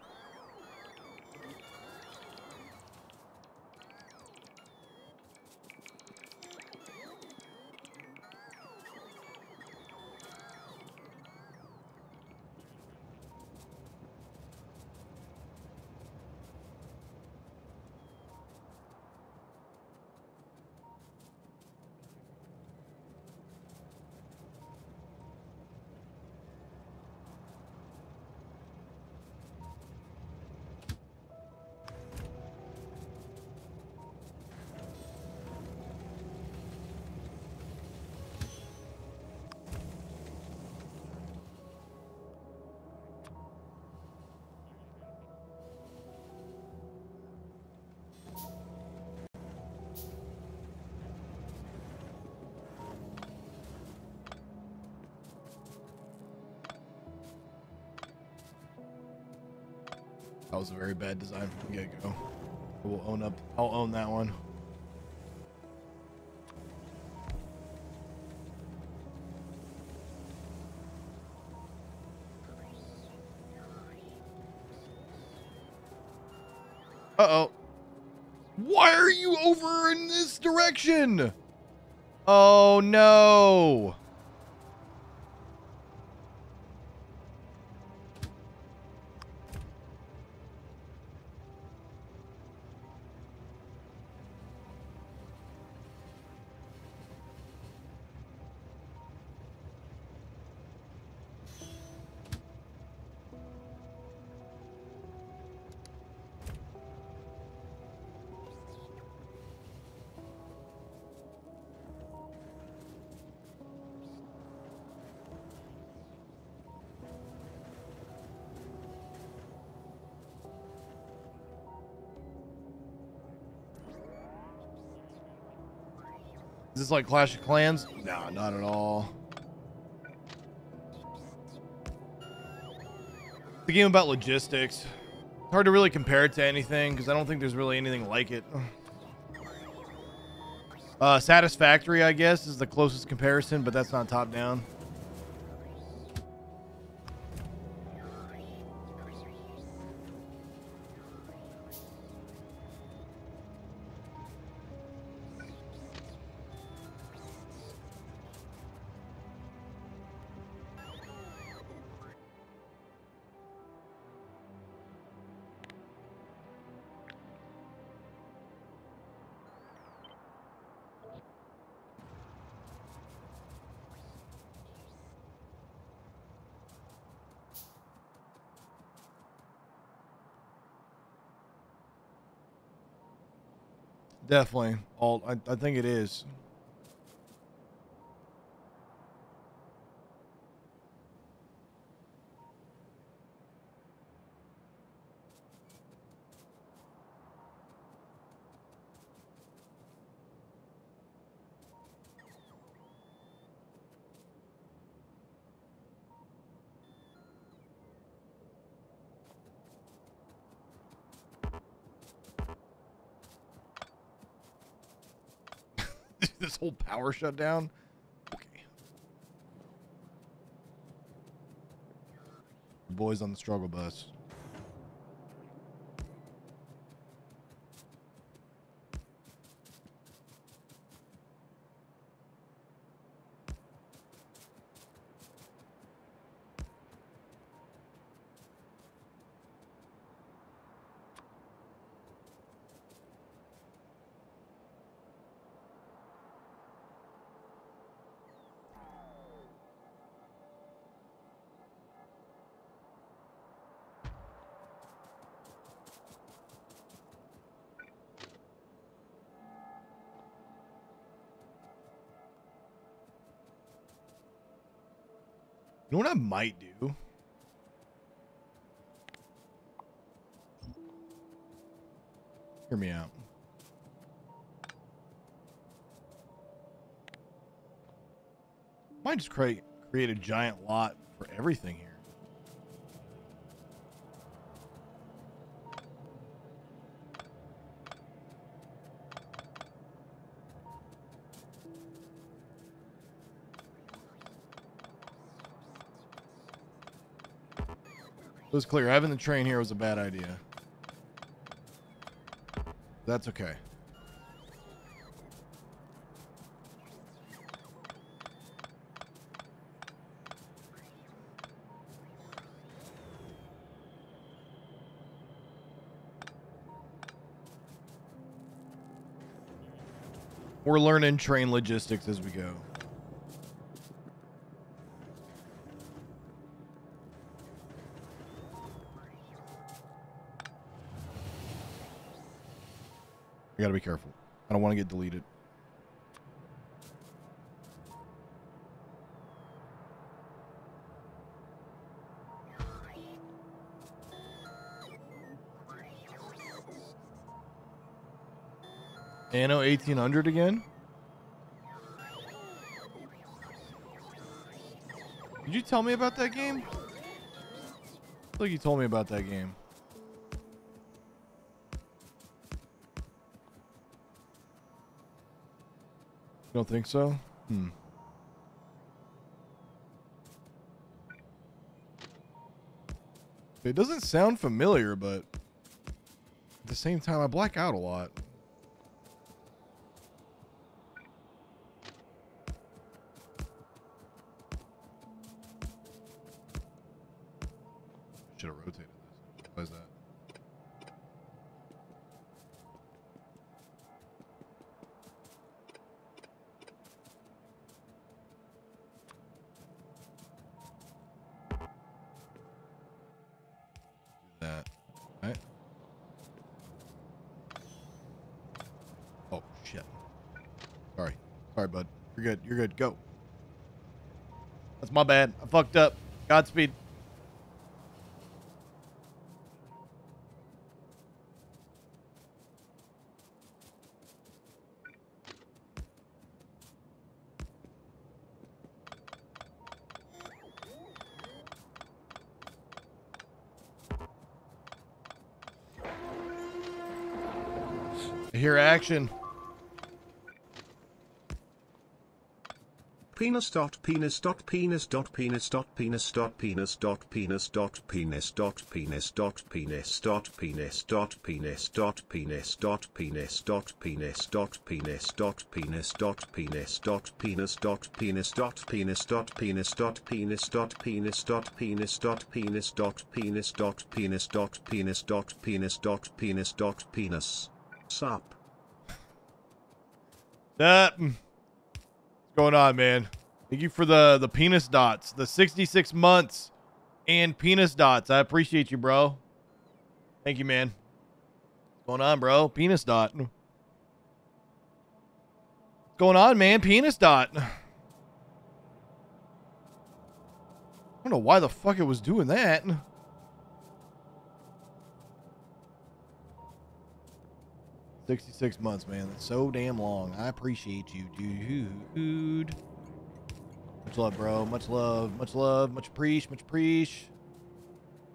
That was a very bad design from the get-go. I will own up. I'll own that one. Uh-oh. Why are you over in this direction? Oh, no. Is this like Clash of Clans? Nah, not at all. It's a game about logistics. It's hard to really compare it to anything because I don't think there's really anything like it. Uh, Satisfactory, I guess, is the closest comparison, but that's not top down. Definitely. Alt. I, I think it is. This whole power shutdown. Okay. The boys on the struggle bus. You know what I might do? Hear me out. Might just create create a giant lot for everything here. It was clear. Having the train here was a bad idea. That's okay. We're learning train logistics as we go. I gotta be careful. I don't want to get deleted. Anno eighteen hundred again? Did you tell me about that game? I think you told me about that game. Don't think so? Hmm. It doesn't sound familiar, but at the same time, I black out a lot. Should have rotated this. Why is that? You're good. You're good. Go. That's my bad. I fucked up. Godspeed. I hear action. Penis dot penis dot penis dot penis dot penis dot penis dot penis dot penis dot penis dot penis dot penis dot penis dot penis dot penis dot penis dot penis dot penis dot penis dot penis dot penis dot penis dot penis dot penis dot penis dot penis dot penis dot penis dot penis dot penis dot penis dot penis dot penis. Sup. That. Going on, man. Thank you for the the penis dots, the sixty-six months and penis dots. I appreciate you, bro. Thank you, man. What's going on, bro? Penis dot. What's going on, man? Penis dot. I don't know why the fuck it was doing that. sixty-six months, man. That's so damn long. I appreciate you, dude. Much love, bro. Much love. Much love. Much appreciate. Much appreciate.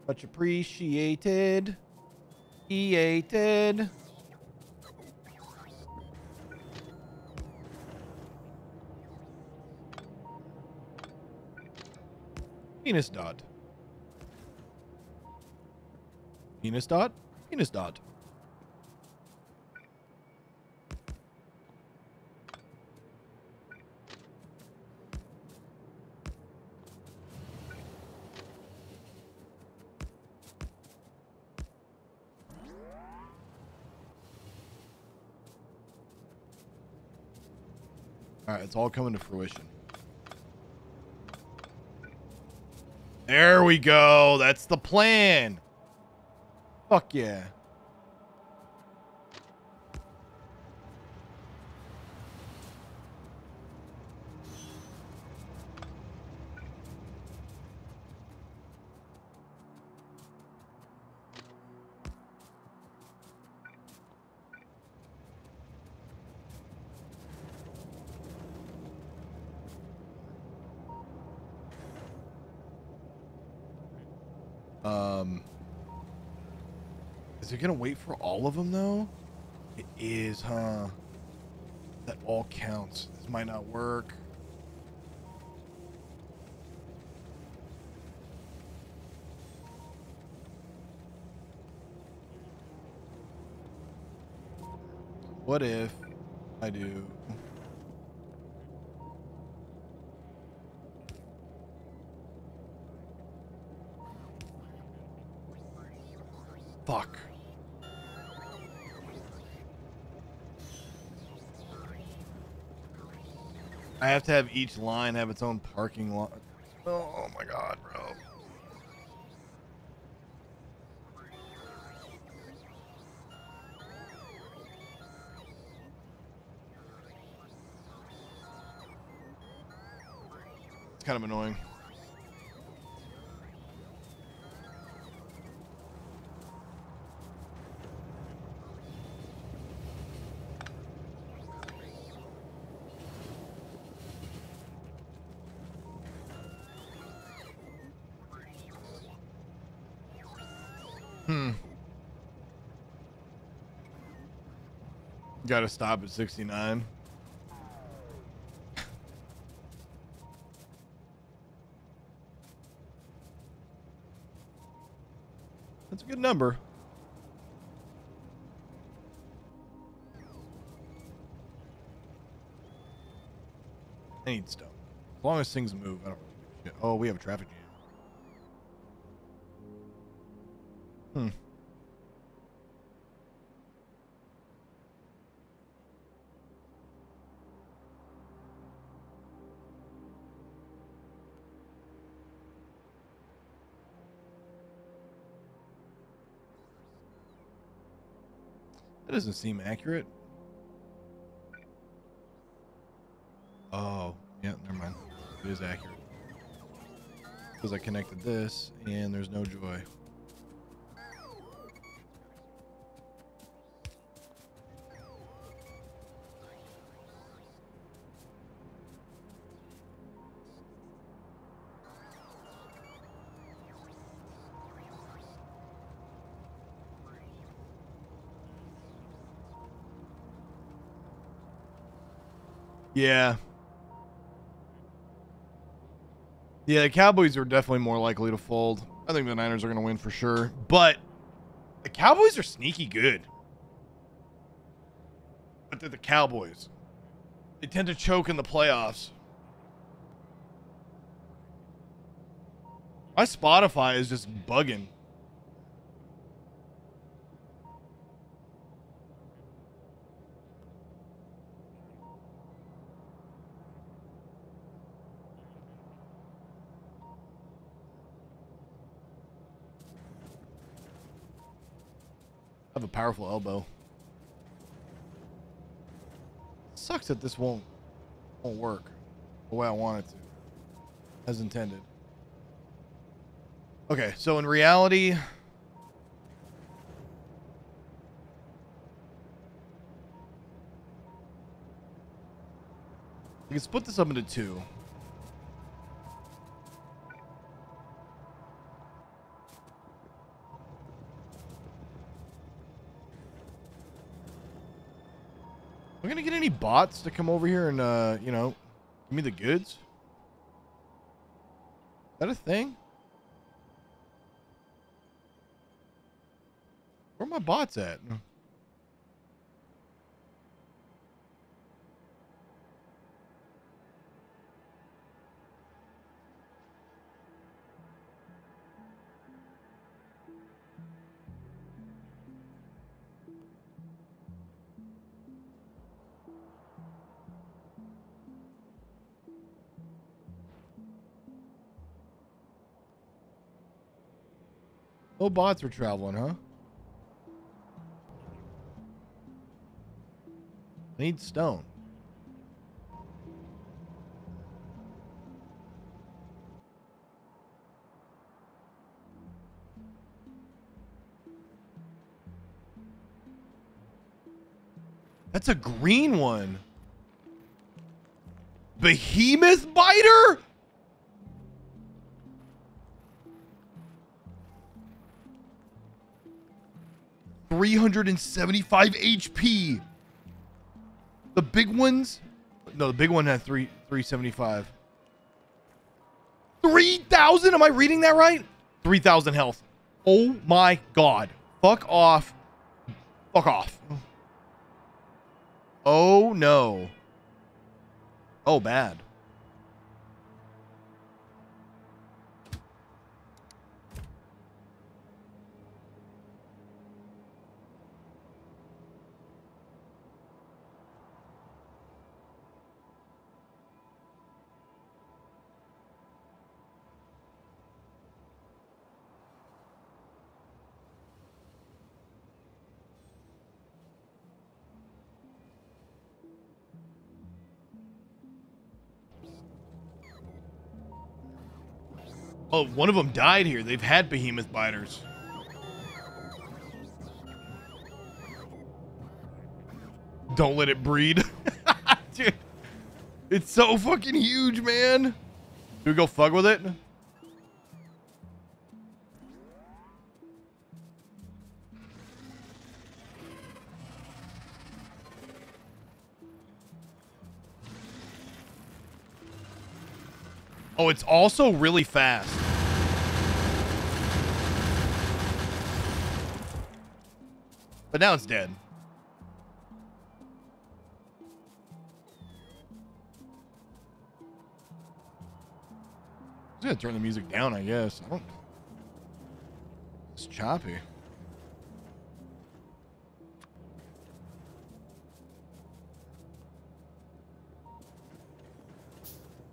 Much appreciated. Eated. Penis dot. Penis dot. Penis dot. All right, it's all coming to fruition. There we go. That's the plan. Fuck yeah. Gonna wait for all of them though? It is, huh? That all counts. This might not work. What if I do? Fuck. I have to have each line have its own parking lot. Oh, oh my god, bro. It's kind of annoying. Gotta stop at sixty-nine. That's a good number. I need stuff. As long as things move, I don't really give a shit. Oh, we have a traffic jam. Hmm. That doesn't seem accurate. Oh, yeah, never mind. It is accurate. Because I connected this and there's no joy. Yeah. Yeah, the Cowboys are definitely more likely to fold. I think the Niners are going to win for sure. But the Cowboys are sneaky good. But they're the Cowboys. They tend to choke in the playoffs. My Spotify is just bugging. I have a powerful elbow. It sucks that this won't won't work the way I want it to, as intended. Okay, so in reality, we can split this up into two. Am I gonna get any bots to come over here and, uh, you know, give me the goods? Is that a thing? Where are my bots at? No bots were traveling, huh? I need stone. That's a green one. Behemoth biter? three hundred seventy-five H P. The big ones? No, the big one had three three seventy-five. three thousand? Am I reading that right? three thousand health. Oh my god. Fuck off. Fuck off. Oh no. Oh bad. Oh, one of them died here. They've had behemoth biters. Don't let it breed. Dude, it's so fucking huge, man. Do we go fuck with it? Oh, it's also really fast. But now it's dead. I'm gonna turn the music down, I guess. I don't... It's choppy.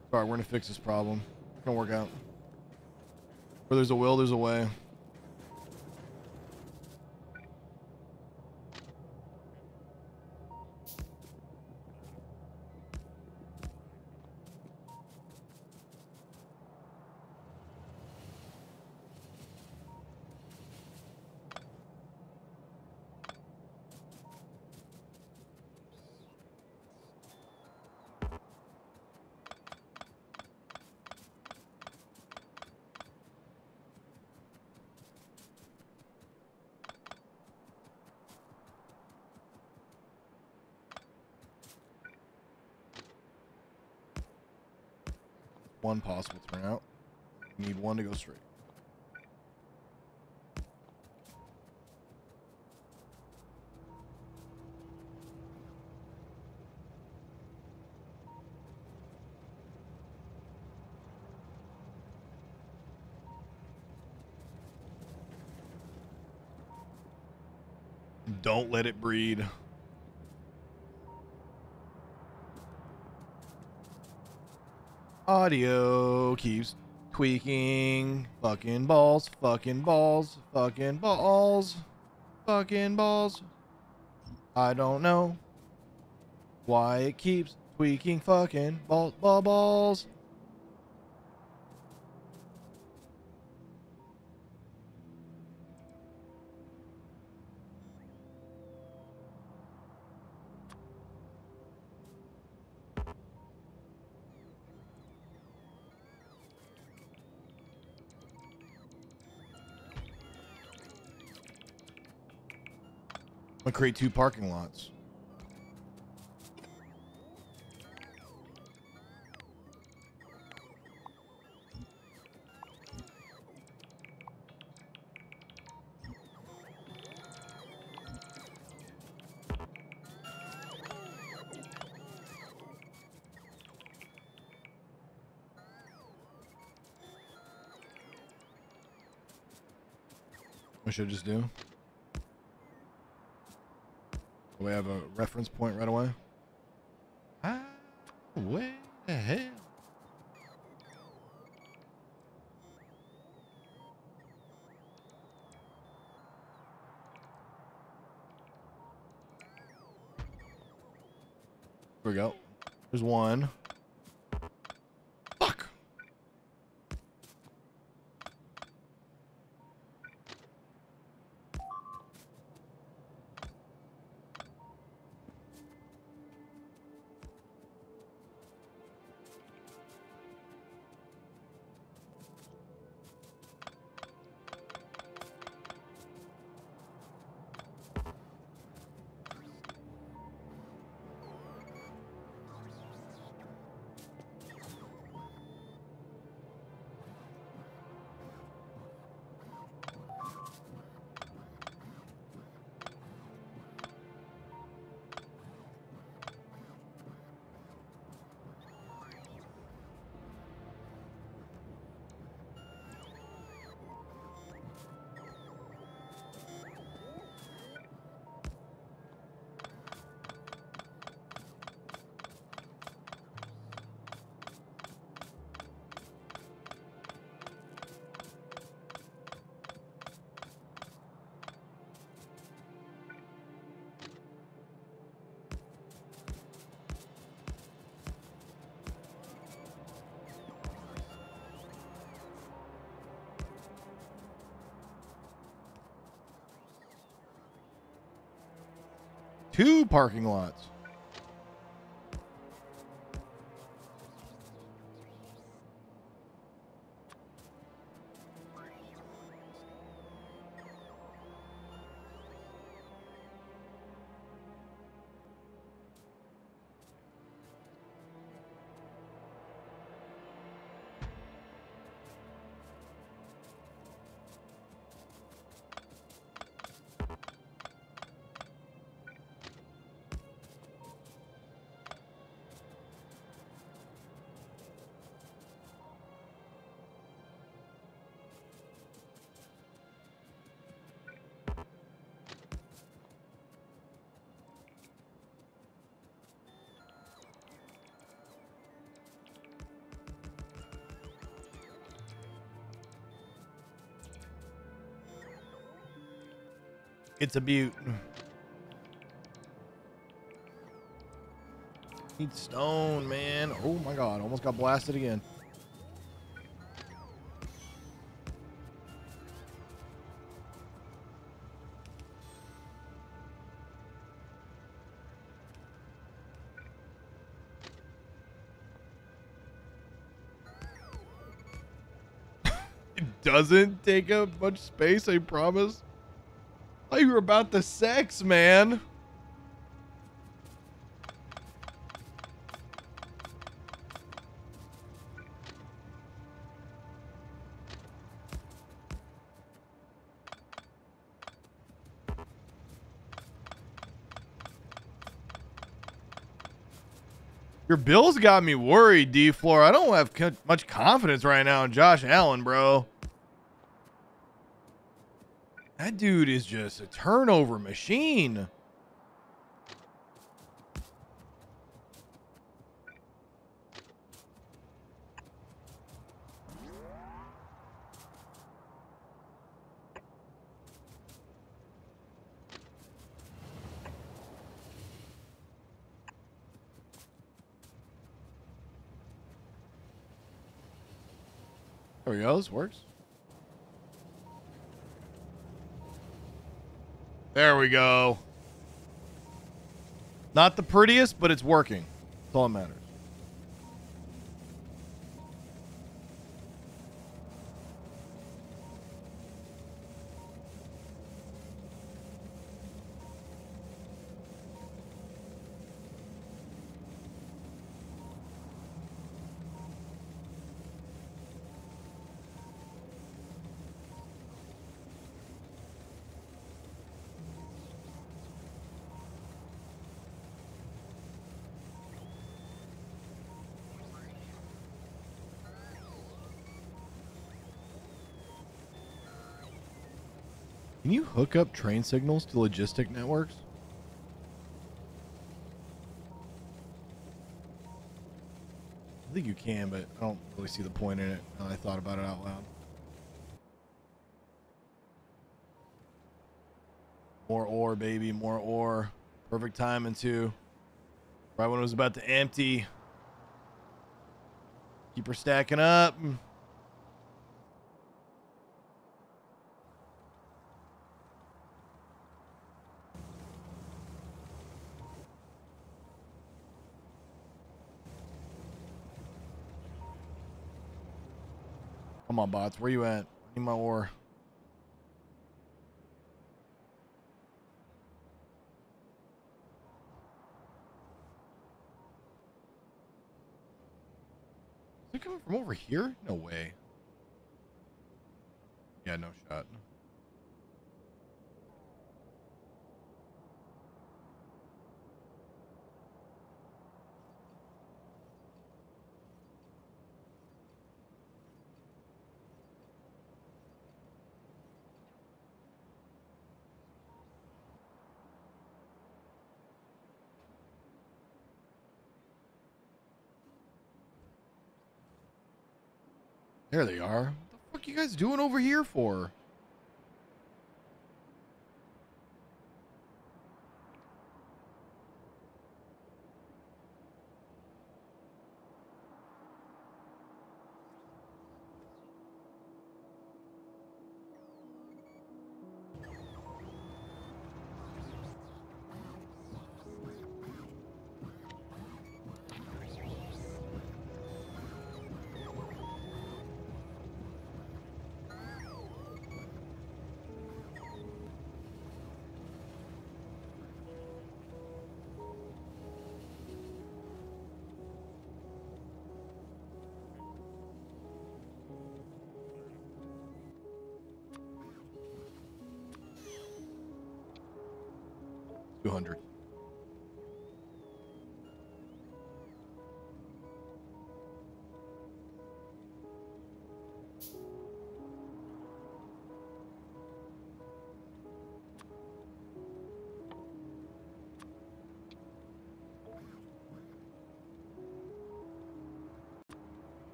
All right, we're gonna fix this problem. It's gonna work out. Where there's a will, there's a way. One possible turnout. You need one to go straight. Don't let it breed. Audio keeps tweaking. Fucking balls, fucking balls, fucking balls, fucking balls. I don't know why it keeps tweaking. Fucking balls, ball, balls. Create two parking lots. What should I just do? We have a reference point right away. Ah, where the hell? Here we go. There's one. Fuck. Two parking lots. It's a beaut. Need stone, man. Oh my god, almost got blasted again. Doesn't take up much space, I promise. I thought you were about the sex, man. Your Bills got me worried, D Floor. I don't have much confidence right now in Josh Allen, bro. That dude is just a turnover machine. There we go, this works. There we go. Not the prettiest, but it's working. That's all that matters. Can you hook up train signals to logistic networks? I think you can, but I don't really see the point in it now that I thought about it out loud. More ore, baby, more ore. Perfect timing too. Right when it was about to empty. Keep her stacking up. Come on, bots. Where you at? I need my ore. Is it coming from over here? No way. Yeah, no shot. There they are. What the fuck are you guys doing over here for? two hundred.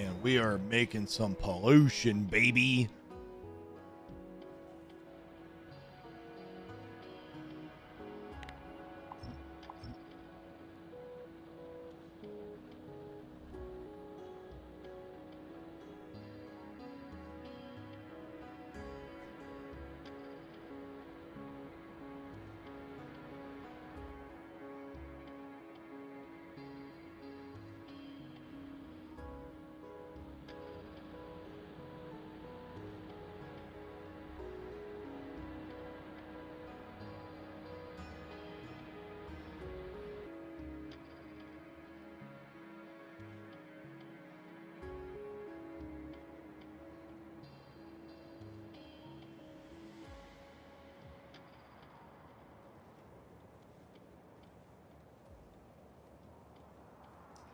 And we are making some pollution, baby.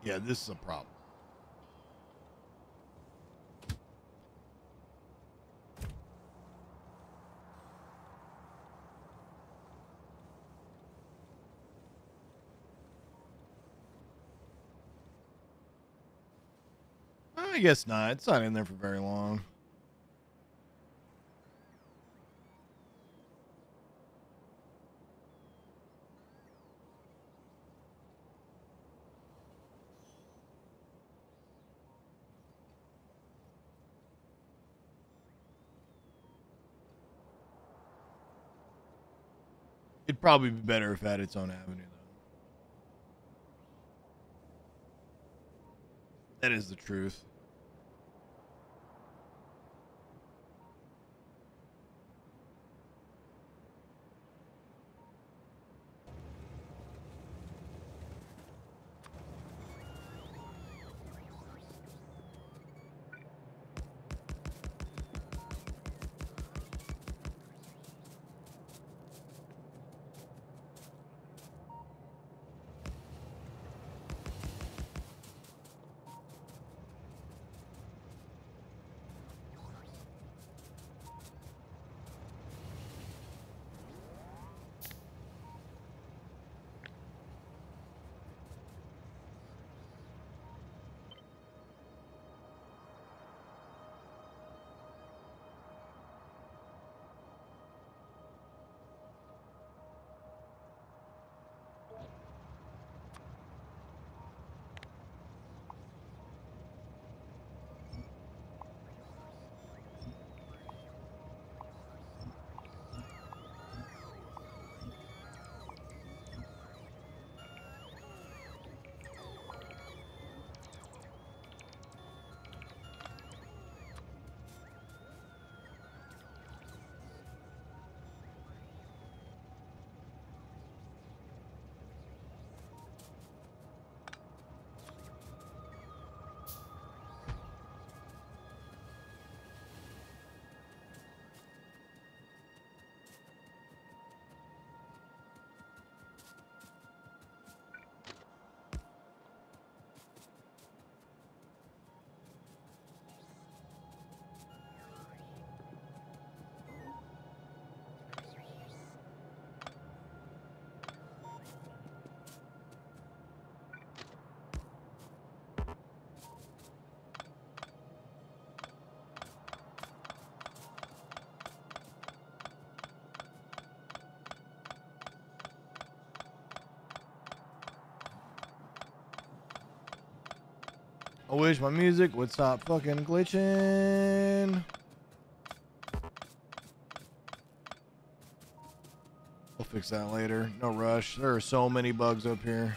Yeah, this is a problem. I guess not. It's not in there for very long. Probably be better if it had its own avenue, though. That is the truth. I wish my music would stop fucking glitching. We'll fix that later. No rush. There are so many bugs up here.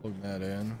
Plug that in.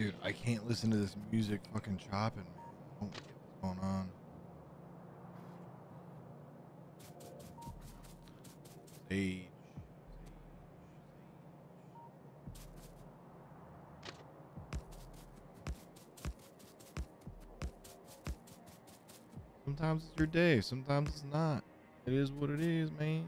Dude, I can't listen to this music fucking chopping, man. I don't get what's going on. Hey. Sometimes it's your day, sometimes it's not. It is what it is, man.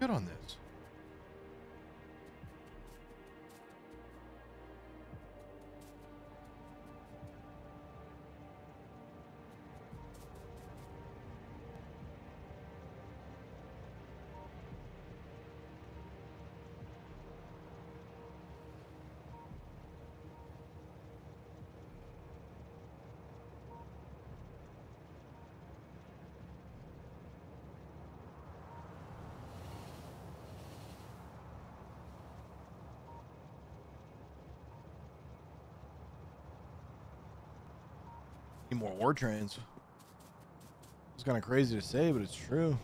Good on this. More war trains. It's kind of crazy to say, but it's true.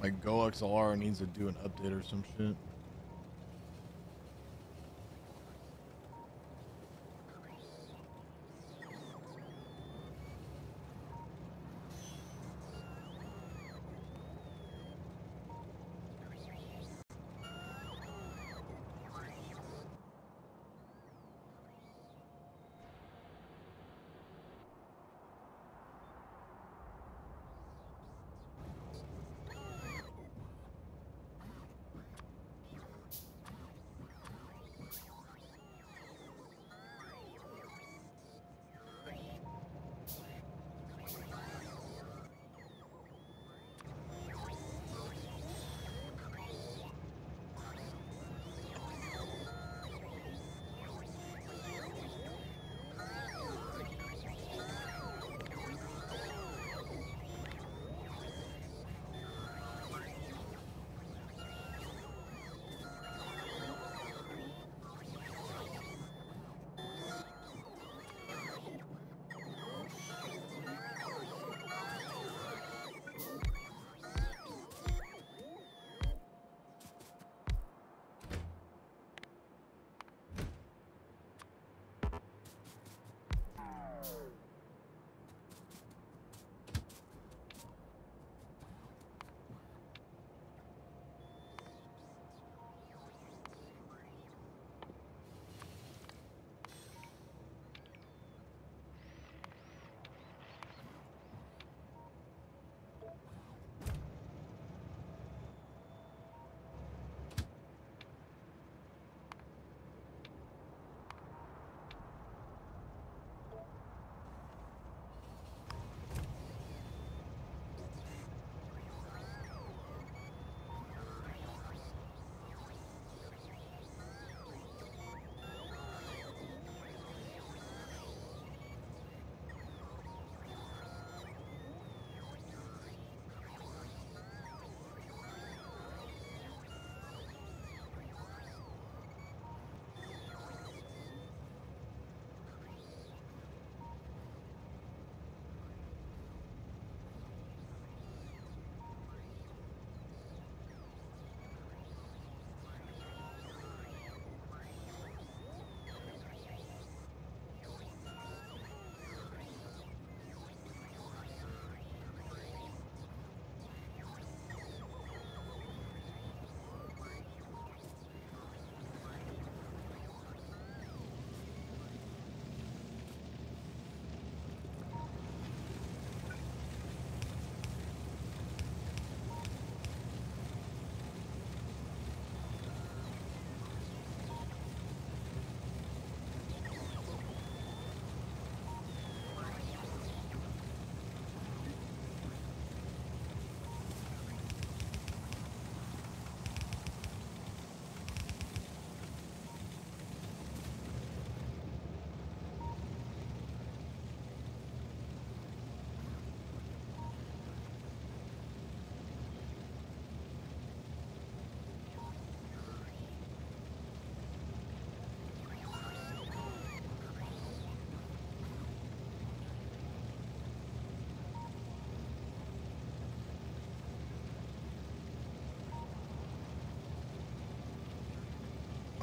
My Go X L R needs to do an update or some shit.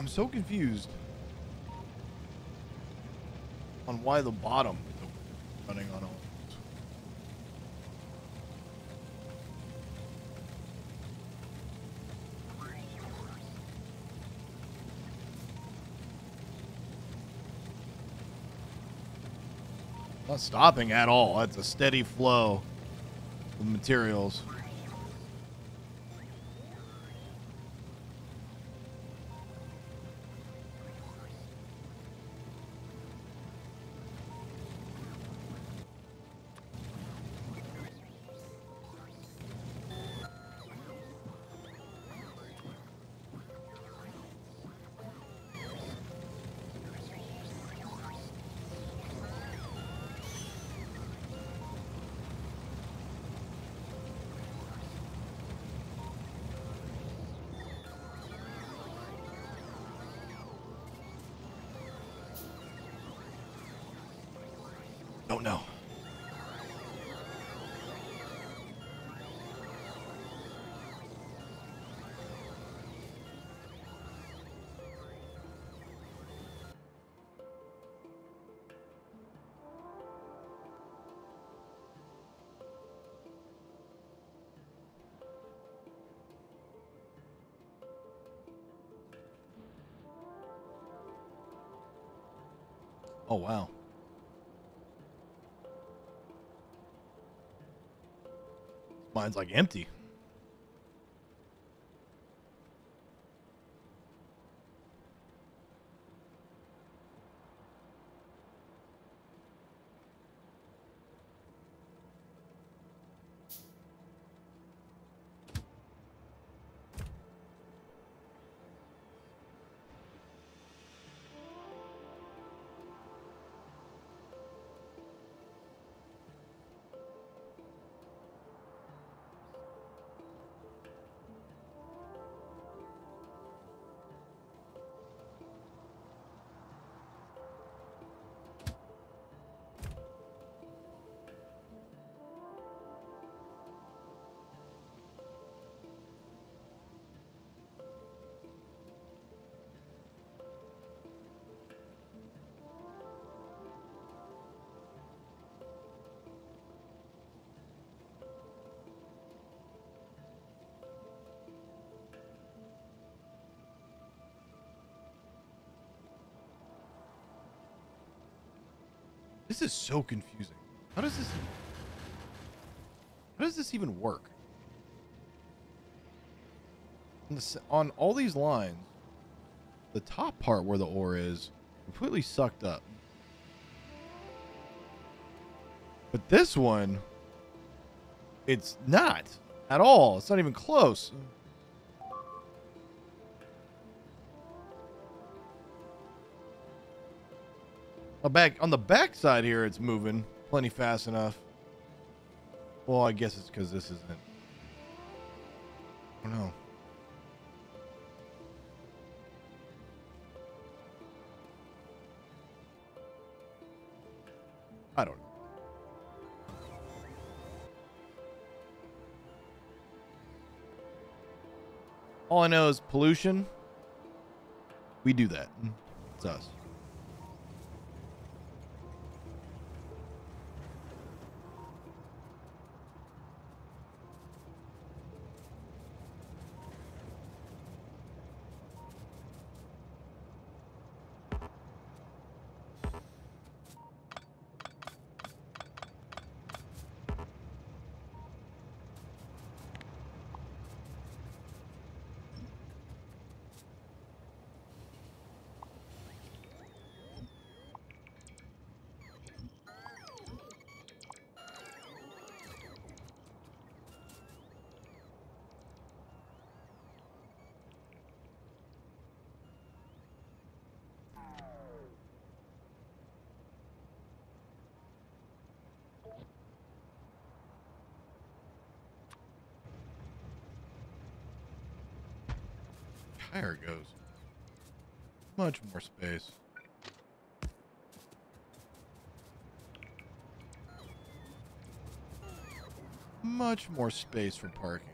I'm so confused on why the bottom is running on all. Not stopping at all. That's a steady flow of materials. Oh, wow. Mine's like empty. This is so confusing. How does this even, how does this even work? On, the, on all these lines, the top part where the ore is completely sucked up. But this one, it's not at all. It's not even close. Back on the back side here, it's moving plenty fast enough. Well, I guess it's because this isn't. I don't know. I don't know. All I know is pollution. We do that. It's us. There it goes. Much more space. Much more space for parking.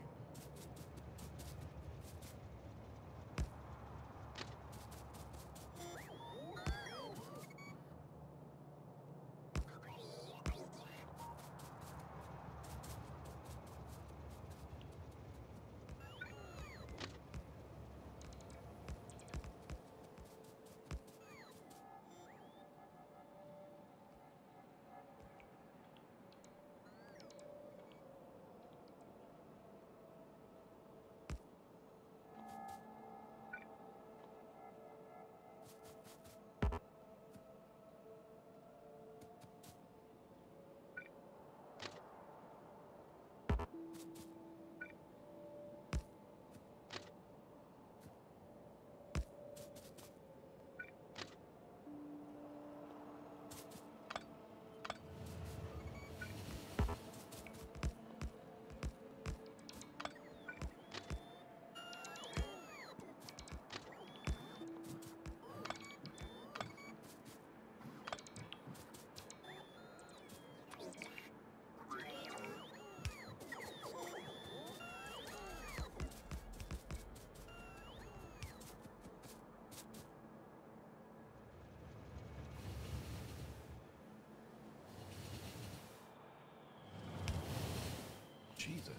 Jesus. I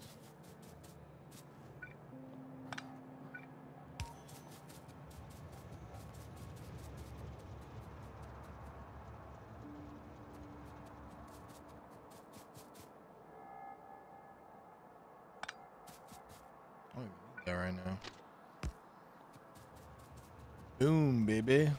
don't even need that right now. Boom, baby.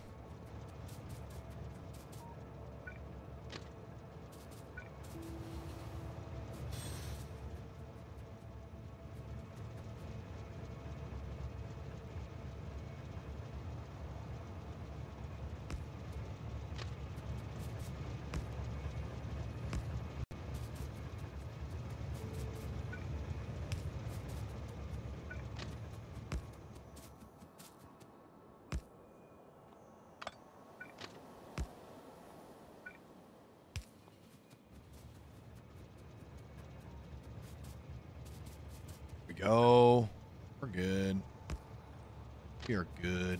Go. We're good. We are good.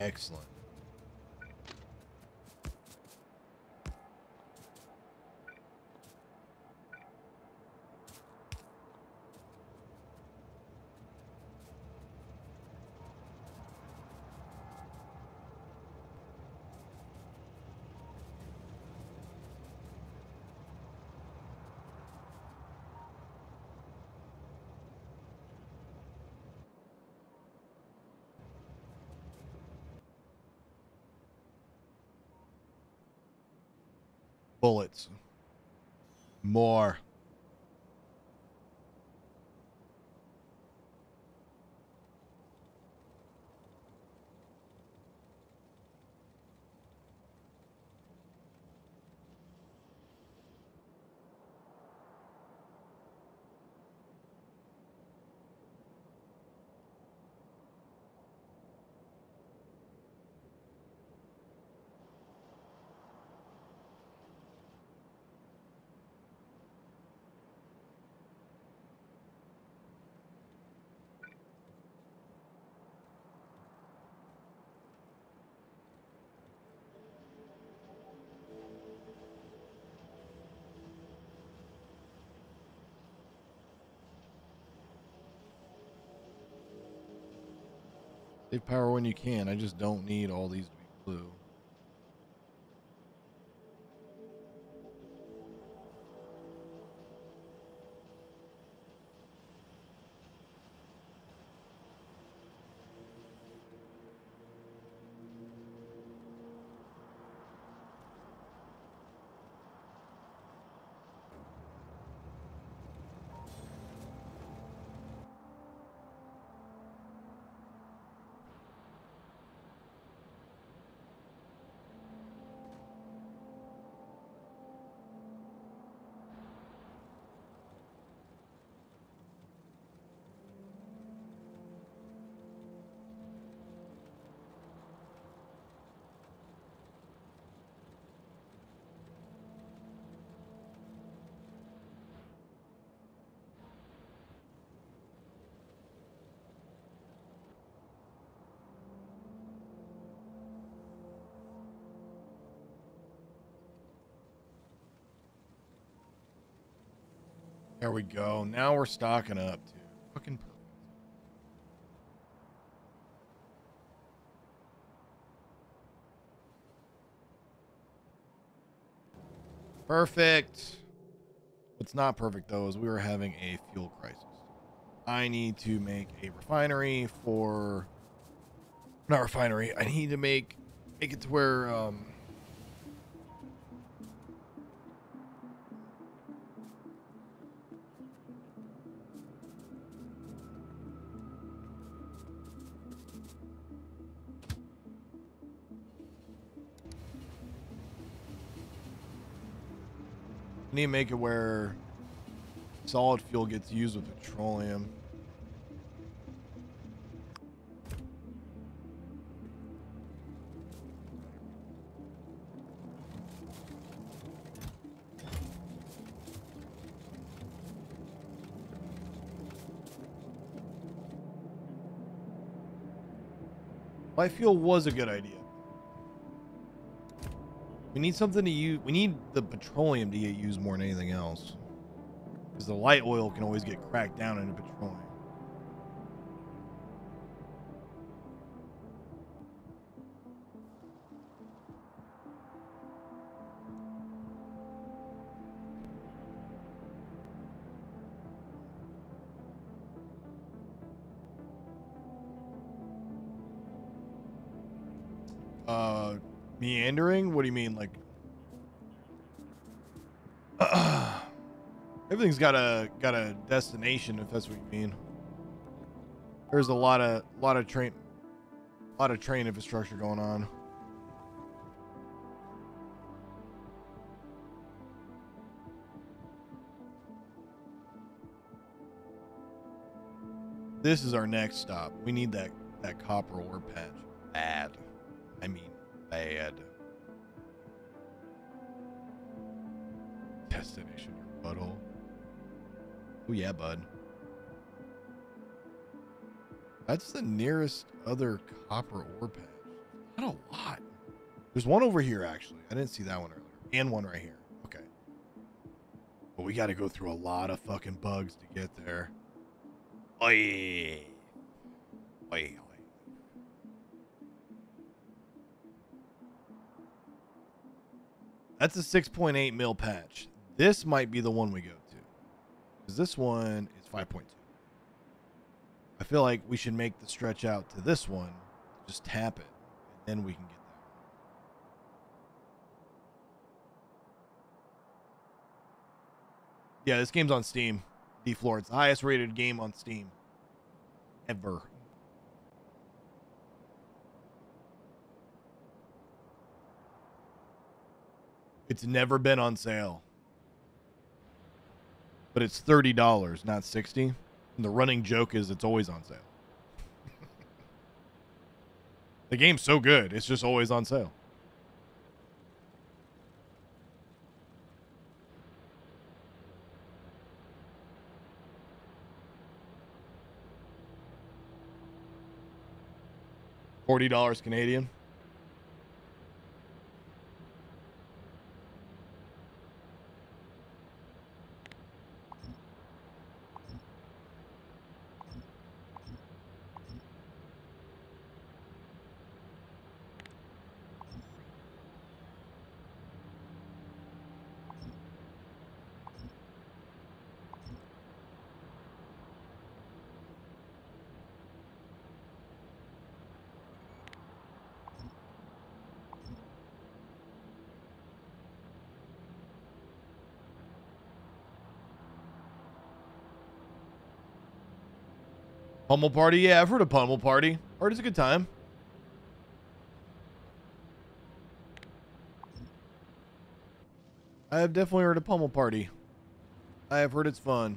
Excellent. Bullets. More. Save power when you can. I just don't need all these to be blue. There we go. Now we're stocking up, dude. Fucking perfect. Perfect. What's not perfect, though, is we were having a fuel crisis. I need to make a refinery for... Not refinery. I need to make, make it to where... Um, I need to make it where solid fuel gets used with petroleum. Light fuel was a good idea. We need something to use. We need the petroleum to get used more than anything else. Because the light oil can always get cracked down into petroleum. Uh, meandering? What do you mean? Like, uh, everything's got a got a destination, if that's what you mean. There's a lot of lot of train, lot of train infrastructure going on. This is our next stop. We need that that copper ore patch bad. I mean, bad. Destination, butthole. Oh yeah, bud. That's the nearest other copper ore patch. Not a lot. There's one over here, actually. I didn't see that one earlier. And one right here. Okay. But we got to go through a lot of fucking bugs to get there. Oy. Oy. That's a six point eight mil patch. This might be the one we go to. Because this one is five point two. I feel like we should make the stretch out to this one. Just tap it. And then we can get there. Yeah, this game's on Steam. D Floor. It's the highest rated game on Steam. Ever. It's never been on sale. But it's thirty dollars, not sixty dollars. And the running joke is it's always on sale. The game's so good, it's just always on sale. forty dollars Canadian. Pummel Party? Yeah, I've heard of Pummel Party. Party's a good time. I have definitely heard of Pummel Party. I have heard it's fun.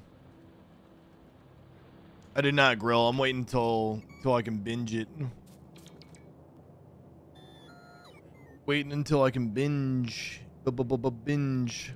I did not grill. I'm waiting until, until I can binge it. Waiting until I can binge. B-b-b-b-binge.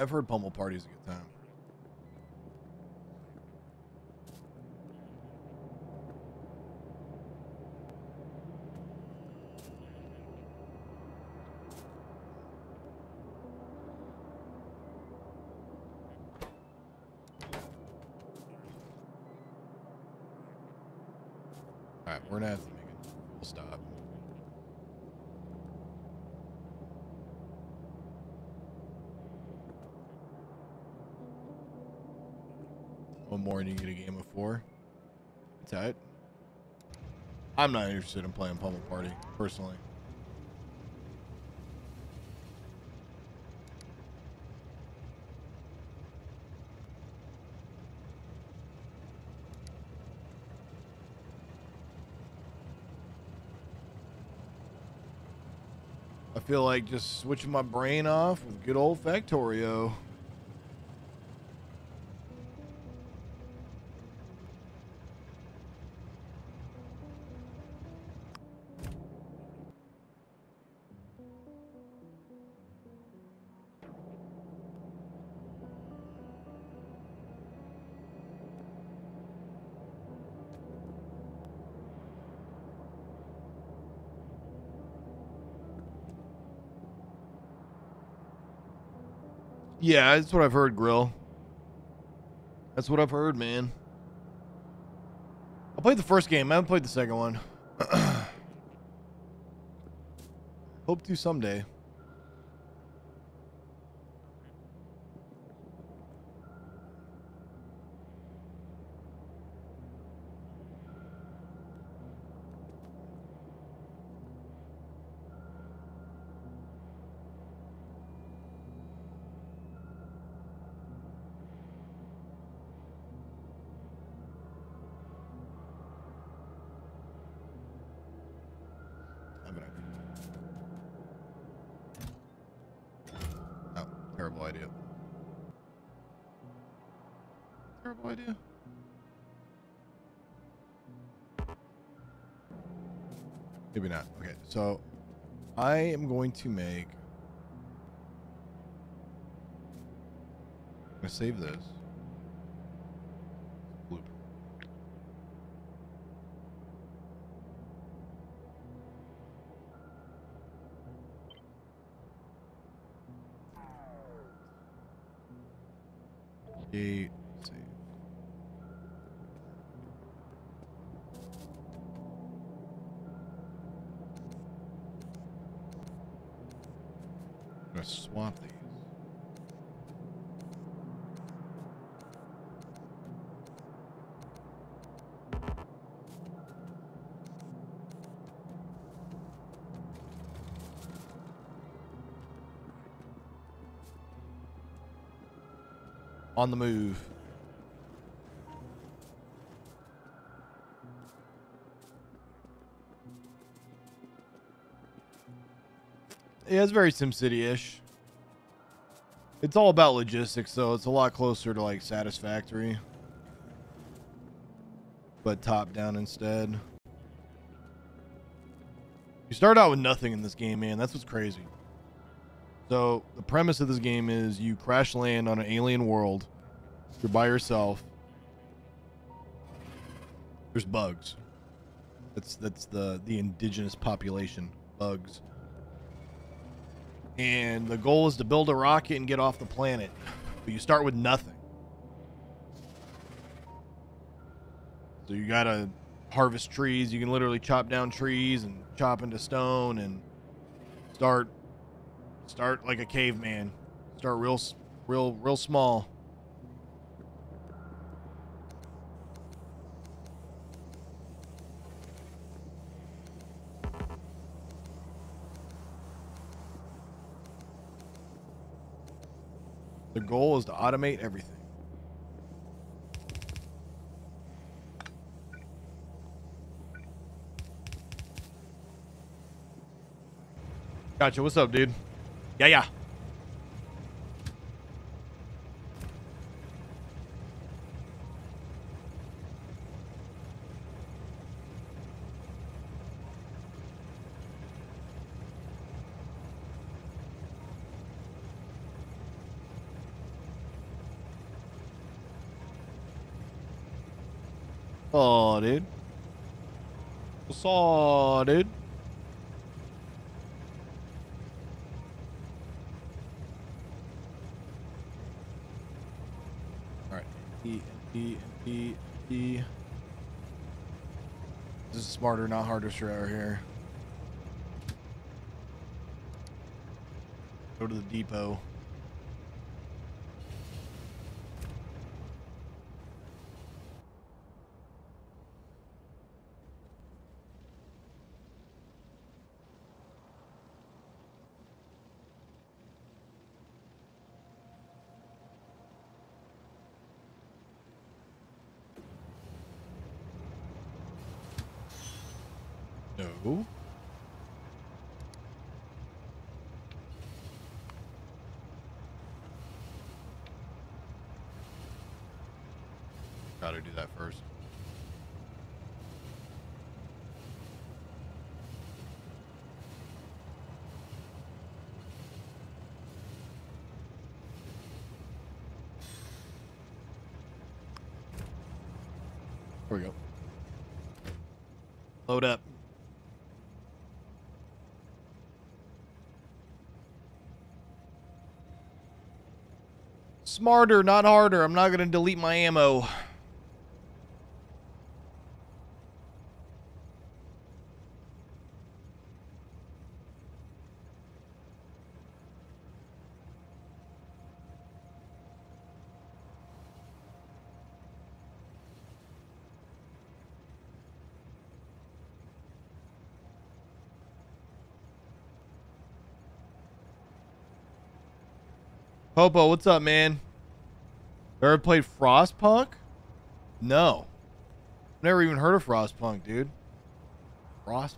I've heard Pummel Party's a good time. All right, we're gonna have to make it. We'll stop. More and you get a game of four. It's all right. I'm not interested in playing Pummel Party personally. I feel like just switching my brain off with good old Factorio. Yeah, that's what I've heard, Grill. That's what I've heard, man. I played the first game. I haven't played the second one. Hope to someday. So I am going to make, I'm going to save this. Loop. Eight. Swap these. On the move. Yeah, it's very SimCity-ish. It's all about logistics, though. It's a lot closer to, like, Satisfactory. But top-down instead. You start out with nothing in this game, man. That's what's crazy. So, the premise of this game is you crash land on an alien world. You're by yourself. There's bugs. That's, that's the, the indigenous population. Bugs. And the goal is to build a rocket and get off the planet. But you start with nothing. So you gotta harvest trees. You can literally chop down trees and chop into stone and start start like a caveman. Start real real real small. The goal is to automate everything. Gotcha. What's up, dude? Yeah, yeah. Oh, dude. What's up, dude? All right. E, E, E, E. This is smarter, not harder, sure, out here. Go to the depot. better do that first. Here we go. Load up. Smarter, not harder. I'm not going to delete my ammo. Popo, what's up, man? Ever played Frostpunk? No. Never even heard of Frostpunk, dude. Frostpunk.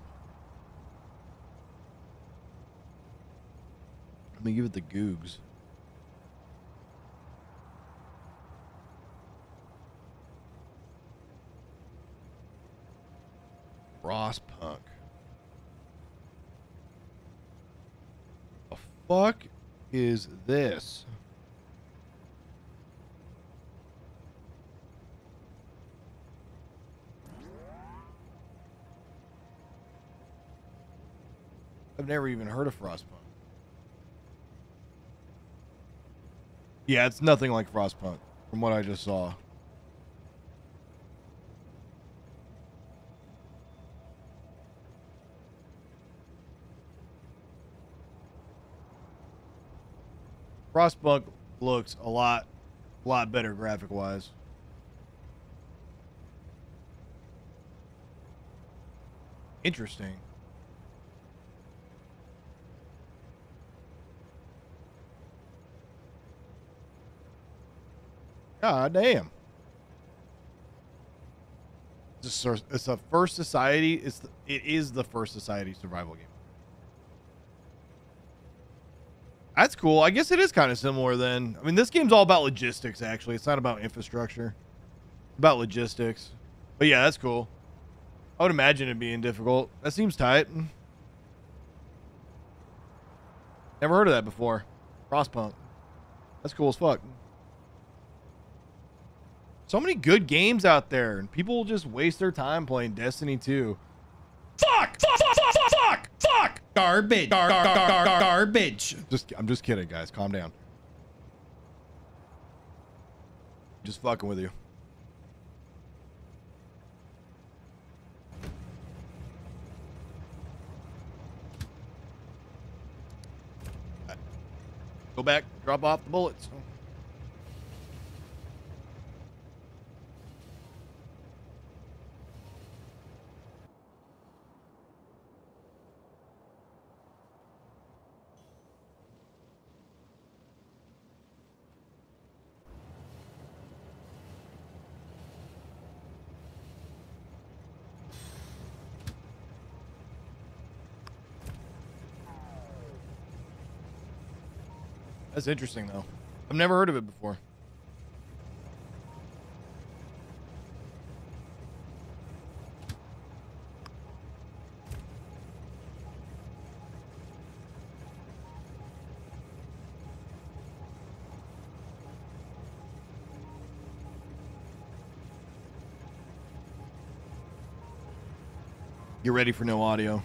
Let me give it the Googs. Frostpunk. The fuck is this? I've never even heard of Frostpunk. Yeah, it's nothing like Frostpunk from what I just saw. Frostpunk looks a lot, lot better graphic-wise. Interesting. God damn. It's a, it's a first society. It's the, it is the first society survival game. That's cool. I guess it is kind of similar then. I mean, this game's all about logistics, actually. It's not about infrastructure. It's about logistics. But yeah, that's cool. I would imagine it being difficult. That seems tight. Never heard of that before. Frostpunk. That's cool as fuck. So many good games out there, and people just waste their time playing Destiny two. Fuck! Fuck! Fuck! Fuck! Fuck! Fuck! Garbage! Gar gar gar gar garbage! Just, I'm just kidding, guys. Calm down. Just fucking with you. Go back. Drop off the bullets. That's interesting, though. I've never heard of it before. You're ready for no audio.